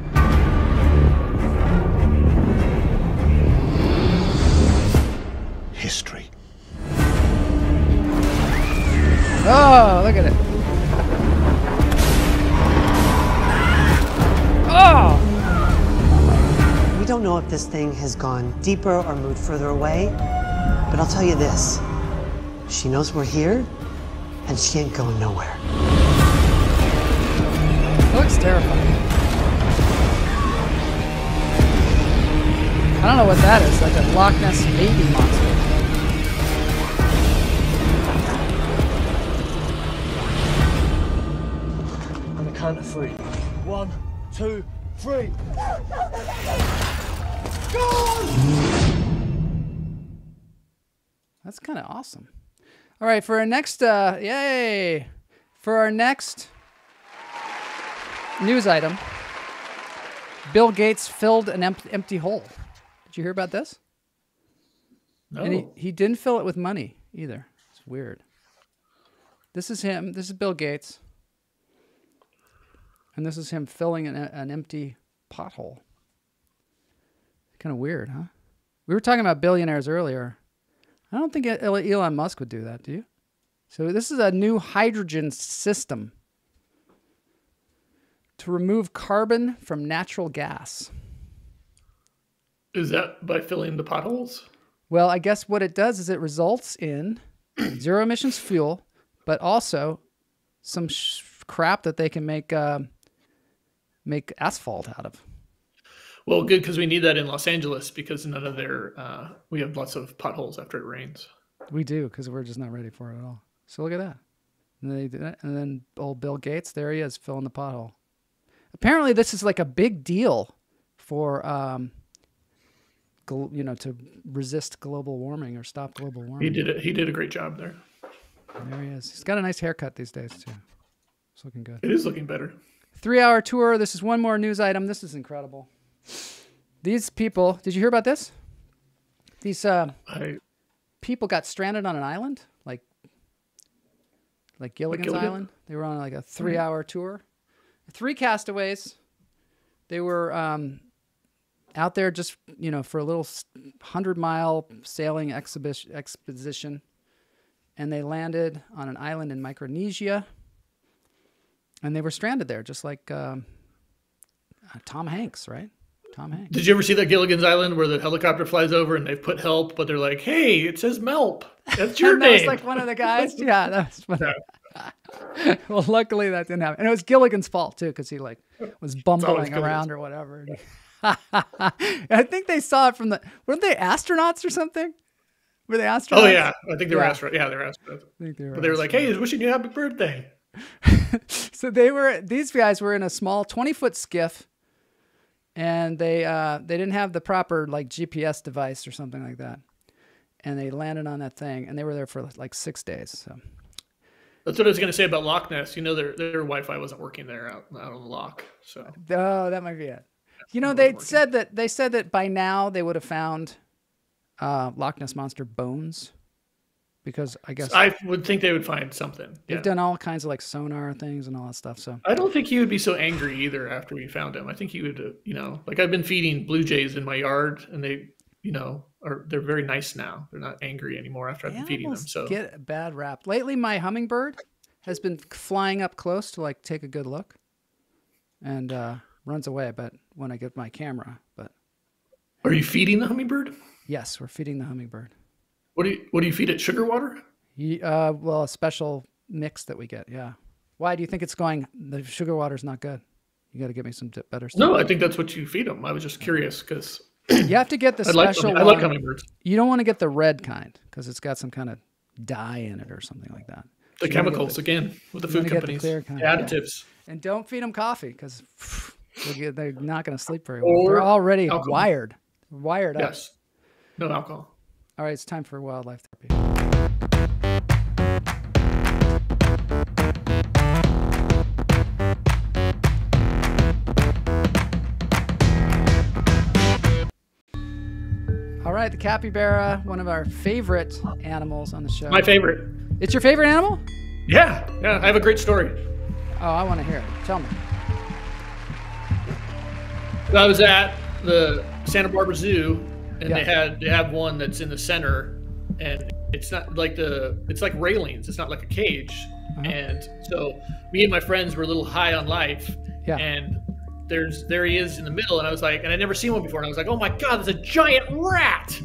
History. Oh, look at it. Oh! We don't know if this thing has gone deeper or moved further away, but I'll tell you this. She knows we're here, and she ain't going nowhere. It looks terrifying. I don't know what that is, like a Loch Ness baby monster. Count of three. 1, 2, 3. Gone! That's kind of awesome. All right, for our next, yay! For our next news item, Bill Gates filled an empty hole. Did you hear about this? No. And he didn't fill it with money either. It's weird. This is him. This is Bill Gates. And this is him filling an empty pothole. Kind of weird, huh? We were talking about billionaires earlier. I don't think Elon Musk would do that, do you? So this is a new hydrogen system to remove carbon from natural gas. Is that by filling the potholes? Well, I guess what it does is it results in zero emissions fuel, but also some crap that they can make... make asphalt out of. Well, good, because we need that in Los Angeles, because none of their we have lots of potholes after it rains. We do, because we're just not ready for it at all. So look at that. And they did it, and then old Bill Gates, there he is, filling the pothole. Apparently, this is like a big deal for you know, to resist global warming or stop global warming. He did it. He did a great job there. And there he is. He's got a nice haircut these days too. It's looking good. It is looking better. 3-hour tour. This is one more news item. This is incredible. These people, did you hear about this? These people got stranded on an island, like Gilligan's Island. They were on like a 3-hour tour. 3 castaways. They were out there just, you know, for a little 100-mile sailing exposition, and they landed on an island in Micronesia. And they were stranded there, just like Tom Hanks, right? Tom Hanks. Did you ever see that Gilligan's Island where the helicopter flies over and they've put help, but they're like, hey, it says MELP. That's your name. That was like one of the guys. Yeah, that's what. Yeah. Well, luckily that didn't happen, and it was Gilligan's fault too, because he like was bumbling around or whatever. Yeah. I think they saw it from the. Weren't they astronauts or something? Were they astronauts? Oh yeah, I think they were astronauts. Yeah, they were astronauts. I think they were. But they were like, "Hey, wishing you a happy birthday." So they were. These guys were in a small 20-foot skiff. And they didn't have the proper like GPS device or something like that, and they landed on that thing, and they were there for like 6 days. So that's what I was gonna say about Loch Ness. You know, their Wi-Fi wasn't working there out on the loch. So oh, that might be it. You know, they said that by now they would have found Loch Ness Monster bones, because I guess I would think they would find something. They've done all kinds of like sonar things and all that stuff. So I don't think he would be so angry either after we found him. I think he would, you know, like I've been feeding blue jays in my yard, and they, you know, they're very nice now. They're not angry anymore after I've been feeding them. So get a bad rap lately. My hummingbird has been flying up close to like take a good look, and runs away. But when I get my camera, but are you feeding the hummingbird? Yes, we're feeding the hummingbird. What do you feed it? Sugar water? Well, a special mix that we get. Yeah. Why do you think it's going? The sugar water's not good. You got to get me some better stuff. No, I think that's what you feed them. I was just curious because you have to get the special. I like hummingbirds. You don't want to get the red kind because it's got some kind of dye in it or something like that. The chemicals again with the food companies. The additives. Yeah. And don't feed them coffee because they're not going to sleep very well. They're already wired up. Yes. No alcohol. All right, it's time for wildlife therapy. All right, the capybara, one of our favorite animals on the show. My favorite. It's your favorite animal? Yeah, yeah, I have a great story. Oh, I want to hear it. Tell me. So I was at the Santa Barbara Zoo. And they have one that's in the center, and it's not like it's like railings. It's not like a cage. And so me and my friends were a little high on life. Yeah. And there he is in the middle, and I was like, and I'd never seen one before, and I was like, oh my god, there's a giant rat,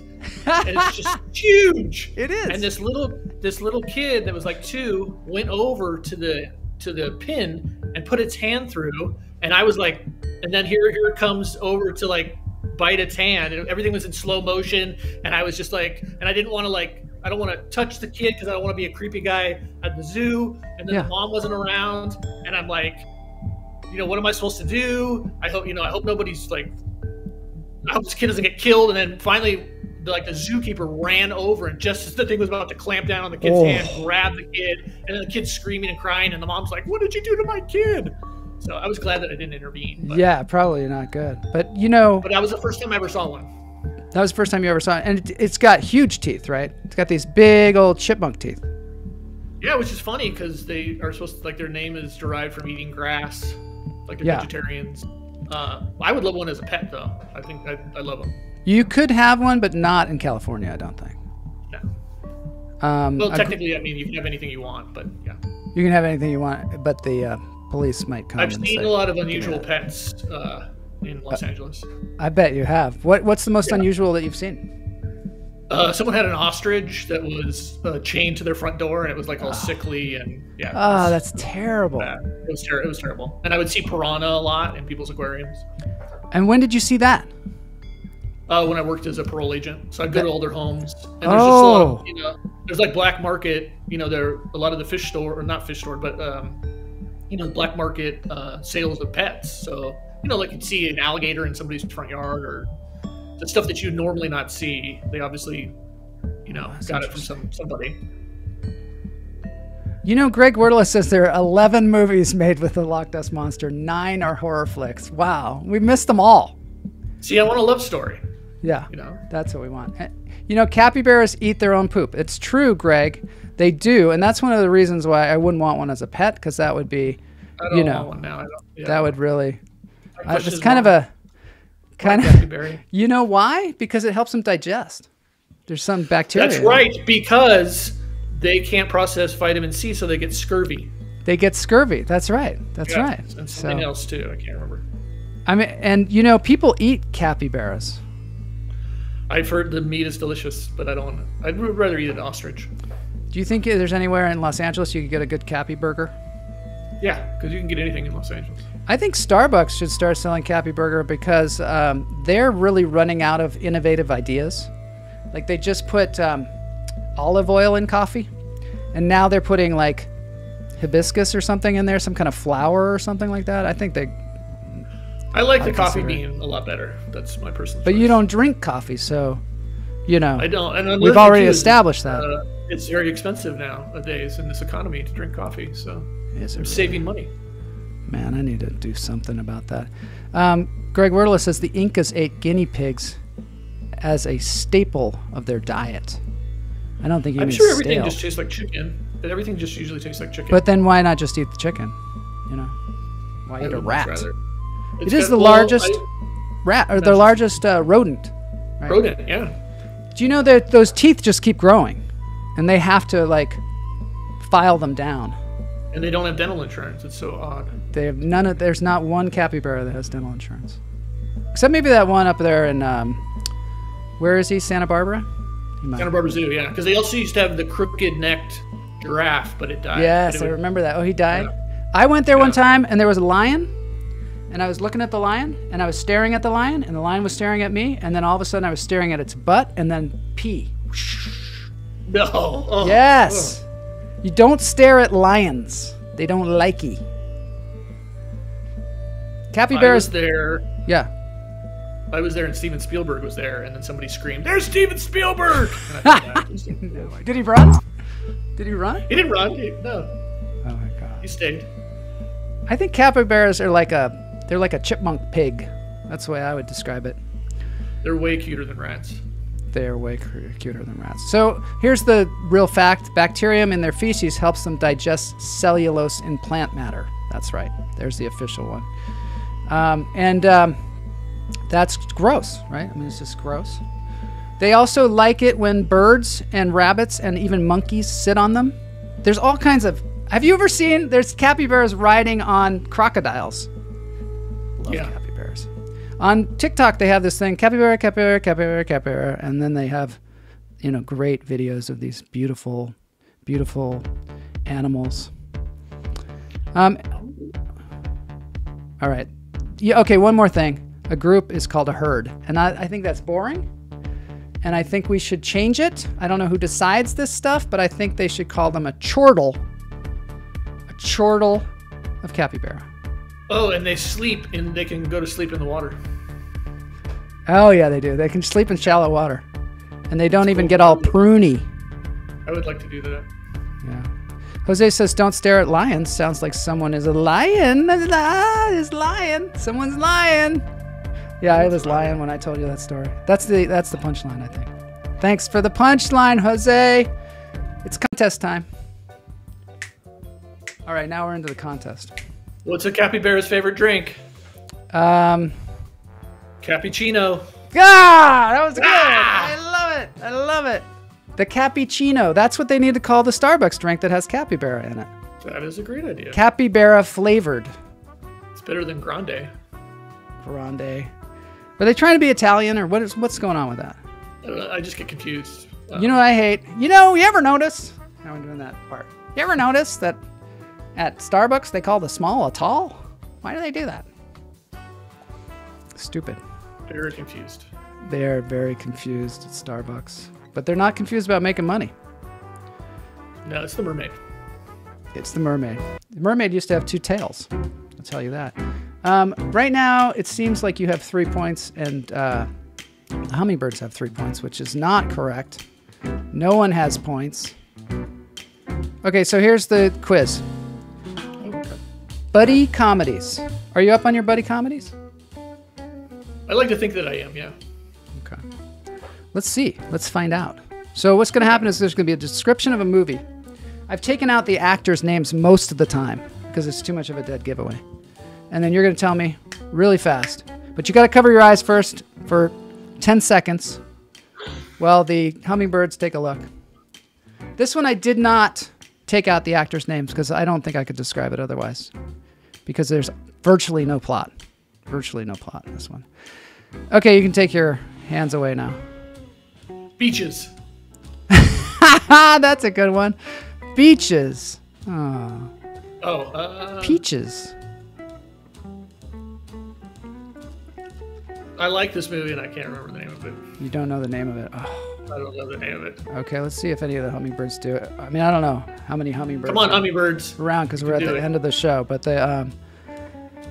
and it's just huge. It is. And this little kid that was like 2 went over to the pin and put its hand through, and I was like, and then here it comes over to like bite its hand, and everything was in slow motion, and I was just like, and I didn't want to like, I don't want to touch the kid because I don't want to be a creepy guy at the zoo, and then the mom wasn't around, and I'm like, you know, what am I supposed to do? I hope, you know, I hope nobody's like, I hope this kid doesn't get killed. And then finally like the zookeeper ran over, and just as the thing was about to clamp down on the kid's hand, grabbed the kid, and then the kid's screaming and crying, and the mom's like, what did you do to my kid? So I was glad that I didn't intervene. But. Yeah, probably not good. But, you know. But that was the first time I ever saw one. That was the first time you ever saw it. And it's got huge teeth, right? It's got these big old chipmunk teeth. Yeah, which is funny because they are supposed to, like, their name is derived from eating grass. Like, they're vegetarians. I would love one as a pet, though. I think I love them. You could have one, but not in California, I don't think. No. Well, technically, I mean, you can have anything you want, but yeah. You can have anything you want, but the... police might come. I've seen a lot of unusual pets in Los Angeles. I bet you have. What's the most unusual that you've seen? Someone had an ostrich that was chained to their front door, and it was like all sickly and oh, that's terrible. It was terrible. And I would see piranha a lot in people's aquariums. And when did you see that? When I worked as a parole agent, so I'd go to all their homes, and there's just a lot of, you know, there's like black market. You know, there a lot of the fish store, or not fish store, but you know, black market sales of pets. So, you know, like you'd see an alligator in somebody's front yard, or the stuff that you normally not see. They obviously, you know, got it from somebody. You know, Greg Wordless says there are 11 movies made with the Loch Ness Monster. 9 are horror flicks. Wow. We missed them all. See, I want a love story. Yeah. You know, that's what we want. You know, capybaras eat their own poop. It's true, Greg. They do, and that's one of the reasons why I wouldn't want one as a pet, because that would be, you know, that would really. It's kind of a you know why? Because it helps them digest. There's some bacteria. That's right, because they can't process vitamin C, so they get scurvy. They get scurvy. That's right. That's right. And something else too. I can't remember. I mean, and you know, people eat capybaras. I've heard the meat is delicious, but I don't. I'd rather eat an ostrich. Do you think there's anywhere in Los Angeles you could get a good Cappy burger? Yeah, because you can get anything in Los Angeles. I think Starbucks should start selling Cappy burger because they're really running out of innovative ideas. Like they just put olive oil in coffee, and now they're putting like hibiscus or something in there, some kind of flower or something like that. I think they. I like the coffee bean a lot better. That's my personal choice. But you don't drink coffee, so, you know. I don't. And we've already established that. It's very expensive nowadays in this economy to drink coffee, so I'm saving money. Man, I need to do something about that. Greg Wertler says the Incas ate guinea pigs as a staple of their diet. I don't think you mean stale. I'm sure everything just tastes like chicken. Everything just usually tastes like chicken. But then why not just eat the chicken? You know, why eat a rat? It is the largest rat, or the largest rodent. Right? Rodent, yeah. Do you know that those teeth just keep growing, and they have to like file them down? And they don't have dental insurance. It's so odd. They have none of. There's not one capybara that has dental insurance, except maybe that one up there in where is he? Santa Barbara. Santa Barbara Zoo, yeah. Because they also used to have the crooked-necked giraffe, but it died. Yes, I remember that. Oh, he died. Yeah. I went there one time, and there was a lion. And I was looking at the lion, and I was staring at the lion, and the lion was staring at me, and then all of a sudden I was staring at its butt, and then pee. No. Oh. Yes. Oh. You don't stare at lions. They don't like you. Capybaras there. Yeah. I was there, and Steven Spielberg was there, and then somebody screamed, "There's Steven Spielberg!" And I thought, no. Did he run? Did he run? He didn't run. No. Oh, my God. He stayed. I think capybaras are like a... They're like a chipmunk pig. That's the way I would describe it. They're way cuter than rats. They're way cuter than rats. So here's the real fact. Bacterium in their feces helps them digest cellulose in plant matter. That's right. There's the official one. That's gross, right? I mean, it's just gross. They also like it when birds and rabbits and even monkeys sit on them. There's all kinds of... Have you ever seen... There's capybaras riding on crocodiles. Love capybaras. On TikTok, they have this thing, capybara, capybara, capybara, capybara, and then they have, you know, great videos of these beautiful, beautiful animals. All right. Yeah. Okay. One more thing. A group is called a herd, and I think that's boring, and I think we should change it. I don't know who decides this stuff, but I think they should call them a chortle of capybara. Oh, and they sleep, and they can go to sleep in the water. Oh, yeah, they do. They can sleep in shallow water. And they don't even get all pruny. I would like to do that. Yeah. Jose says, don't stare at lions. Sounds like someone is a lion. There's a lion. Someone's lying. Yeah, I was lying when I told you that story. That's the punchline, I think. Thanks for the punchline, Jose. It's contest time. All right, now we're into the contest. What's a capybara's favorite drink? Cappuccino. Ah, that was good. I love it. I love it. The cappuccino. That's what they need to call the Starbucks drink that has capybara in it. That is a great idea. Capybara flavored. It's better than grande. Grande. Are they trying to be Italian, or what's going on with that? I don't know. I just get confused. You know what I hate? You know, you ever notice? Now I'm doing that part. You ever notice that at Starbucks, they call the small a tall? Why do they do that? Stupid. They're confused. They're very confused at Starbucks. But they're not confused about making money. No, it's the mermaid. It's the mermaid. The mermaid used to have two tails. I'll tell you that. Right now, it seems like you have 3 points, and the hummingbirds have 3 points, which is not correct. No one has points. Okay, so here's the quiz. Buddy comedies. Are you up on your buddy comedies? I like to think that I am, yeah. Okay. Let's see. Let's find out. So what's going to happen is there's going to be a description of a movie. I've taken out the actors' names most of the time because it's too much of a dead giveaway. And then you're going to tell me really fast. But you got to cover your eyes first for 10 seconds while the hummingbirds take a look. This one I did not take out the actors' names because I don't think I could describe it otherwise. Because there's virtually no plot. Virtually no plot in this one. Okay, you can take your hands away now. Beaches. That's a good one. Beaches. Oh. Oh. Peaches. I like this movie and I can't remember the name of it. You don't know the name of it. Oh. I don't know the name of it. Okay, let's see if any of the hummingbirds do it. I mean, I don't know how many hummingbirds. Come on, hummingbirds. Around because we're at the end of the show, but they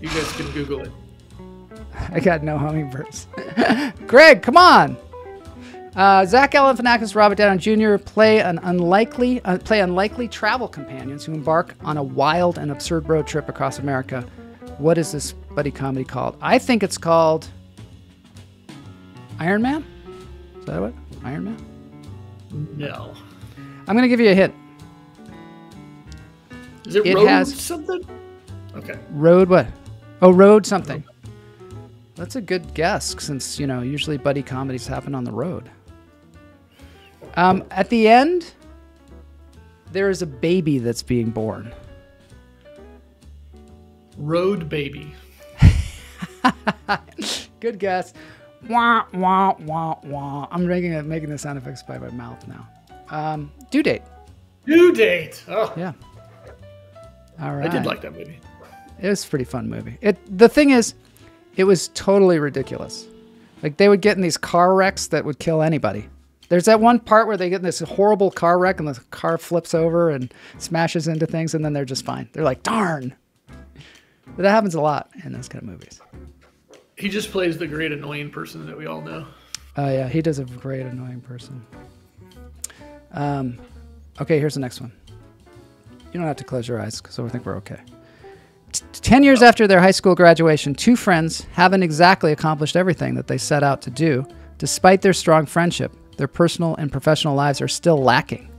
You guys can Google it. I got no hummingbirds. Greg, come on. Zach Galifianakis, Robert Downey Jr. play unlikely travel companions who embark on a wild and absurd road trip across America. What is this buddy comedy called? I think it's called Iron Man. Is that what? Iron Man? No. I'm gonna give you a hint. Is it Road something? Okay. Road what? Oh, Road something. That's a good guess since, you know, usually buddy comedies happen on the road. At the end, there is a baby that's being born. Road baby. Good guess. Wah, wah, wah, wah. I'm making the sound effects by my mouth now. Due date. Due date. Oh. Yeah. All right. I did like that movie. It was a pretty fun movie. The thing is, it was totally ridiculous. Like, they would get in these car wrecks that would kill anybody. There's that one part where they get in this horrible car wreck and the car flips over and smashes into things, and then they're just fine. They're like, darn. But that happens a lot in those kind of movies. He just plays the great annoying person that we all know. Oh, yeah. He does a great annoying person. Okay, here's the next one. You don't have to close your eyes because I think we're okay. 10 years after their high school graduation, two friends haven't exactly accomplished everything that they set out to do. Despite their strong friendship, their personal and professional lives are still lacking.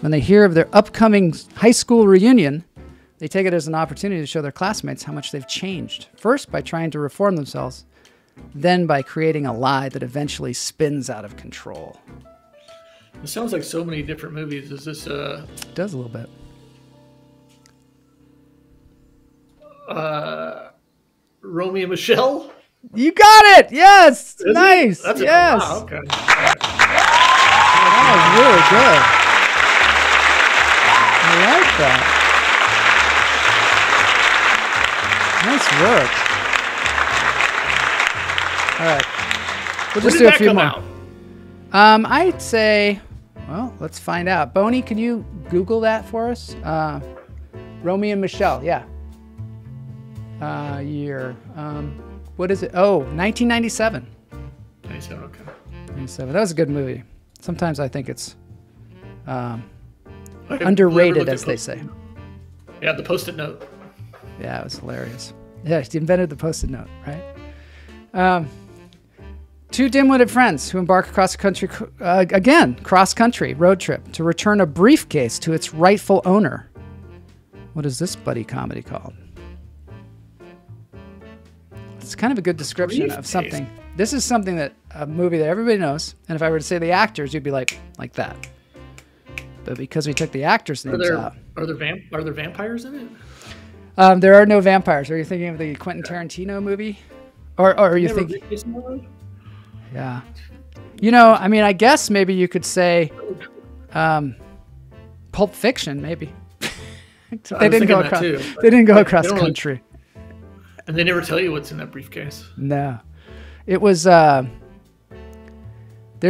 When they hear of their upcoming high school reunion, they take it as an opportunity to show their classmates how much they've changed. First, by trying to reform themselves, then by creating a lie that eventually spins out of control. It sounds like so many different movies. Is this It does a little bit. Romeo and Michelle? You got it! Yes! Is nice! It? That's yes! Wow, okay. Right. That was really good. I like that. Nice work. All right. We'll just do a few more. Out? I'd say, well, let's find out. Boney, can you Google that for us? Romeo and Michelle, yeah. Year. What is it? Oh, 1997. 97, okay. 97. That was a good movie. Sometimes I think it's underrated, as they say. Yeah, the Post-it note. Yeah, it was hilarious. Yeah, he invented the Post-it note, right? Two dim-witted friends who embark across country, cross-country road trip to return a briefcase to its rightful owner. What is this buddy comedy called? It's kind of a good description of something. This is something that a movie that everybody knows. And if I were to say the actors, you'd be like that. But because we took the actors' names out. Are there vampires in it? There are no vampires. Are you thinking of the Quentin Tarantino movie? Or are you thinking? Yeah. You know, I mean, I guess maybe you could say Pulp Fiction, maybe. They didn't go across country. And they never tell you what's in that briefcase. No. It was, there's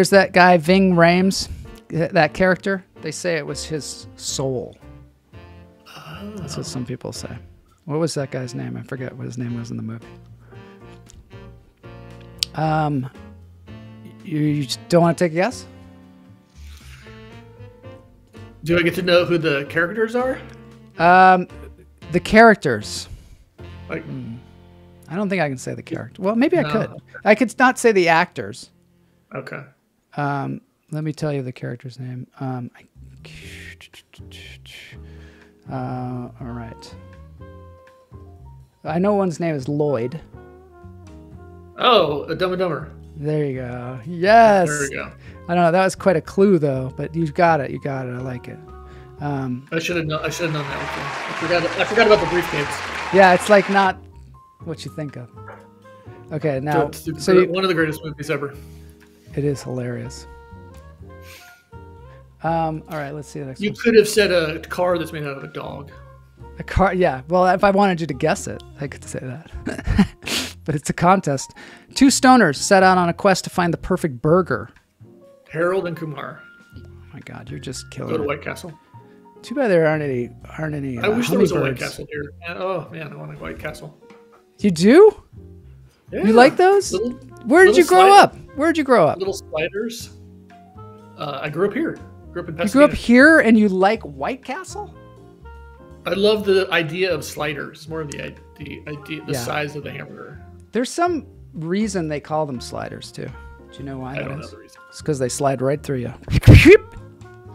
that guy, Ving Rhames, that character. They say it was his soul. Oh. That's what some people say. What was that guy's name? I forget what his name was in the movie. You don't want to take a guess? Do I get to know who the characters are? The characters. Like, I don't think I can say the character. Well, maybe I could. Okay. I could not say the actors. Okay. Let me tell you the character's name. All right. I know one's name is Lloyd. Oh, a Dumb and Dumber. There you go. Yes. There we go. I don't know. That was quite a clue, though. But you got it. You got it. I like it. I should have known. I should have known that one. I forgot about the briefcase. Yeah, it's like not what you think of. Okay, now... So one of the greatest movies ever. It is hilarious. All right, let's see the next one. You could have said a car that's made out of a dog. A car, yeah. Well, if I wanted you to guess it, I could say that. But it's a contest. Two stoners set out on a quest to find the perfect burger. Harold and Kumar. Oh my God, you're just killing it. Go to White Castle. Too bad there aren't any. I wish there was a White Castle here. Oh man, I want a White Castle. You do? Yeah. You like those? Where did you grow up? Where did you grow up? Little sliders. I grew up here. Grew up in Pennsylvania. You grew up here and you like White Castle? I love the idea of sliders. More of the size of the hamburger. There's some reason they call them sliders too. Do you know why? I don't know the reason. It's because they slide right through you.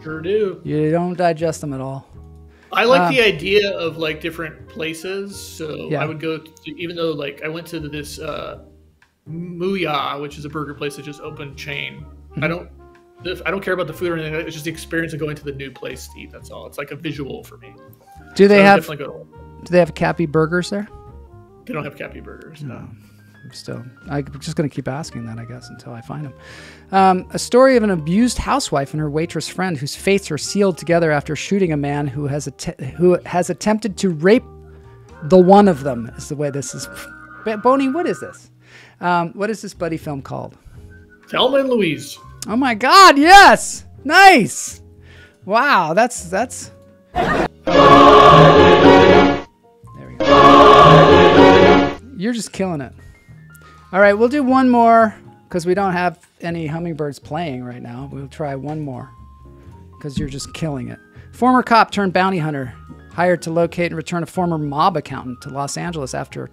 Sure do. You don't digest them at all. I like the idea of like different places. So yeah. I would go to, even though like I went to this Muya, which is a burger place that just opened chain. Mm-hmm. I don't care about the food or anything. It's just the experience of going to the new place to eat. That's all. It's like a visual for me. Do they have Cappy burgers there? They don't have Cappy burgers. No. I'm just going to keep asking that, I guess, until I find them. A story of an abused housewife and her waitress friend whose fates are sealed together after shooting a man who has attempted to rape the one of them is the way this is. Boney, what is this? What is this buddy film called? Thelma and Louise. Oh my God, yes! Nice! Wow, that's... There we go. You're just killing it. All right, we'll do one more because we don't have any hummingbirds playing right now. We'll try one more because you're just killing it. Former cop turned bounty hunter hired to locate and return a former mob accountant to Los Angeles after a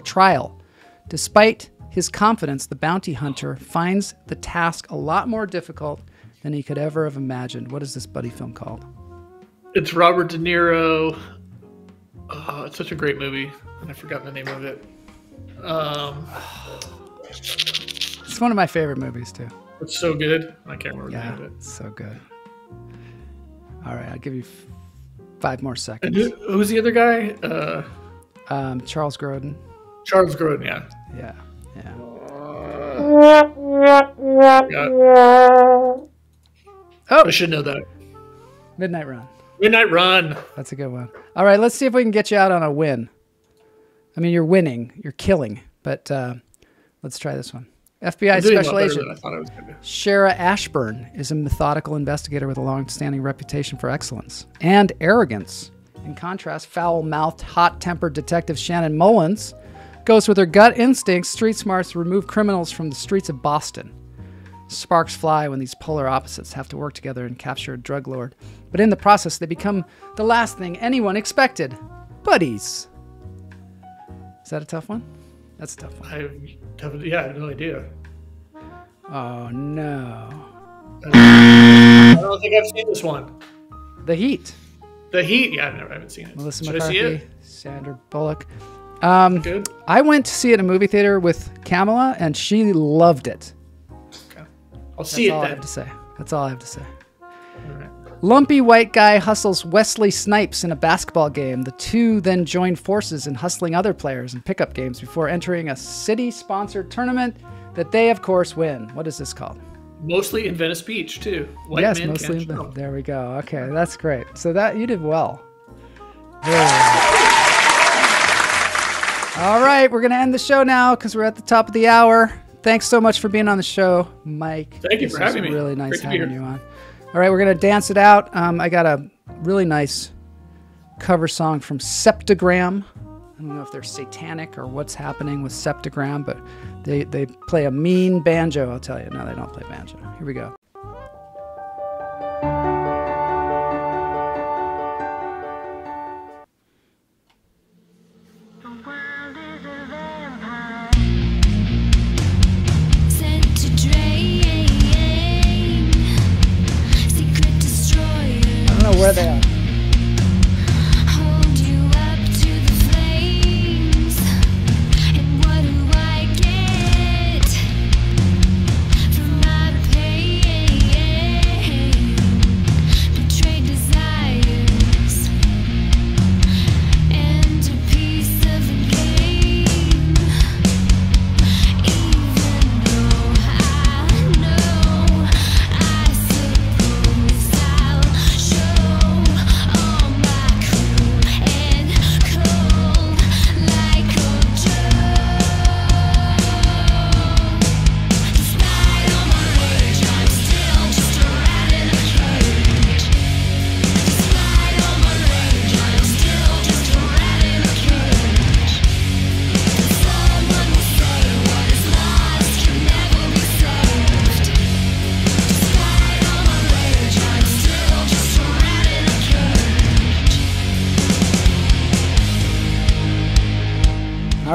trial. Despite his confidence, the bounty hunter finds the task a lot more difficult than he could ever have imagined. What is this buddy film called? It's Robert De Niro. Oh, it's such a great movie, and I've forgotten the name of it. It's one of my favorite movies too. It's so good. I can't remember the name of it. It's so good. All right, I'll give you 5 more seconds. Who's the other guy? Charles Grodin. Charles Grodin, yeah. Yeah, yeah. Oh, I should know that. Midnight Run. Midnight Run. That's a good one. All right, let's see if we can get you out on a win. I mean, you're winning. You're killing. But let's try this one. FBI Special Agent Shara Ashburn is a methodical investigator with a long-standing reputation for excellence and arrogance. In contrast, foul-mouthed, hot-tempered Detective Shannon Mullins goes with her gut instincts, street smarts to remove criminals from the streets of Boston. Sparks fly when these polar opposites have to work together and capture a drug lord. But in the process, they become the last thing anyone expected. Buddies. Is that a tough one? That's a tough one. I have no idea. Oh, no. I don't think I've seen this one. The Heat. The Heat? Yeah, I haven't seen it. Melissa McCarthy, I see it? Sandra Bullock. Good. I went to see it in a movie theater with Kamala, and she loved it. Okay. That's all I have to say. All right. Lumpy white guy hustles Wesley Snipes in a basketball game. The two then join forces in hustling other players in pickup games before entering a city-sponsored tournament that they, of course, win. What is this called? Mostly in Venice Beach, too. Yes, mostly in Venice. There we go. Okay, that's great. So you did well. Very well. All right, we're going to end the show now because we're at the top of the hour. Thanks so much for being on the show, Mike. Thank you for having me. Really nice having you on. All right, we're going to dance it out. I got a really nice cover song from Septagram. I don't know if they're satanic or what's happening with Septagram, but they play a mean banjo, I'll tell you. No, they don't play banjo. Here we go. Where they are. Hold you up to the flames. And what do I get from my pain? Betrayed desires and a piece of the game. Even though I know I suppose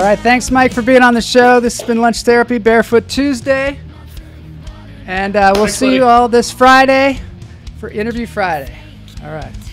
right, thanks, Mike, for being on the show. This has been Lunch Therapy, Barefoot Tuesday. And we'll see you all this Friday for Interview Friday. All right.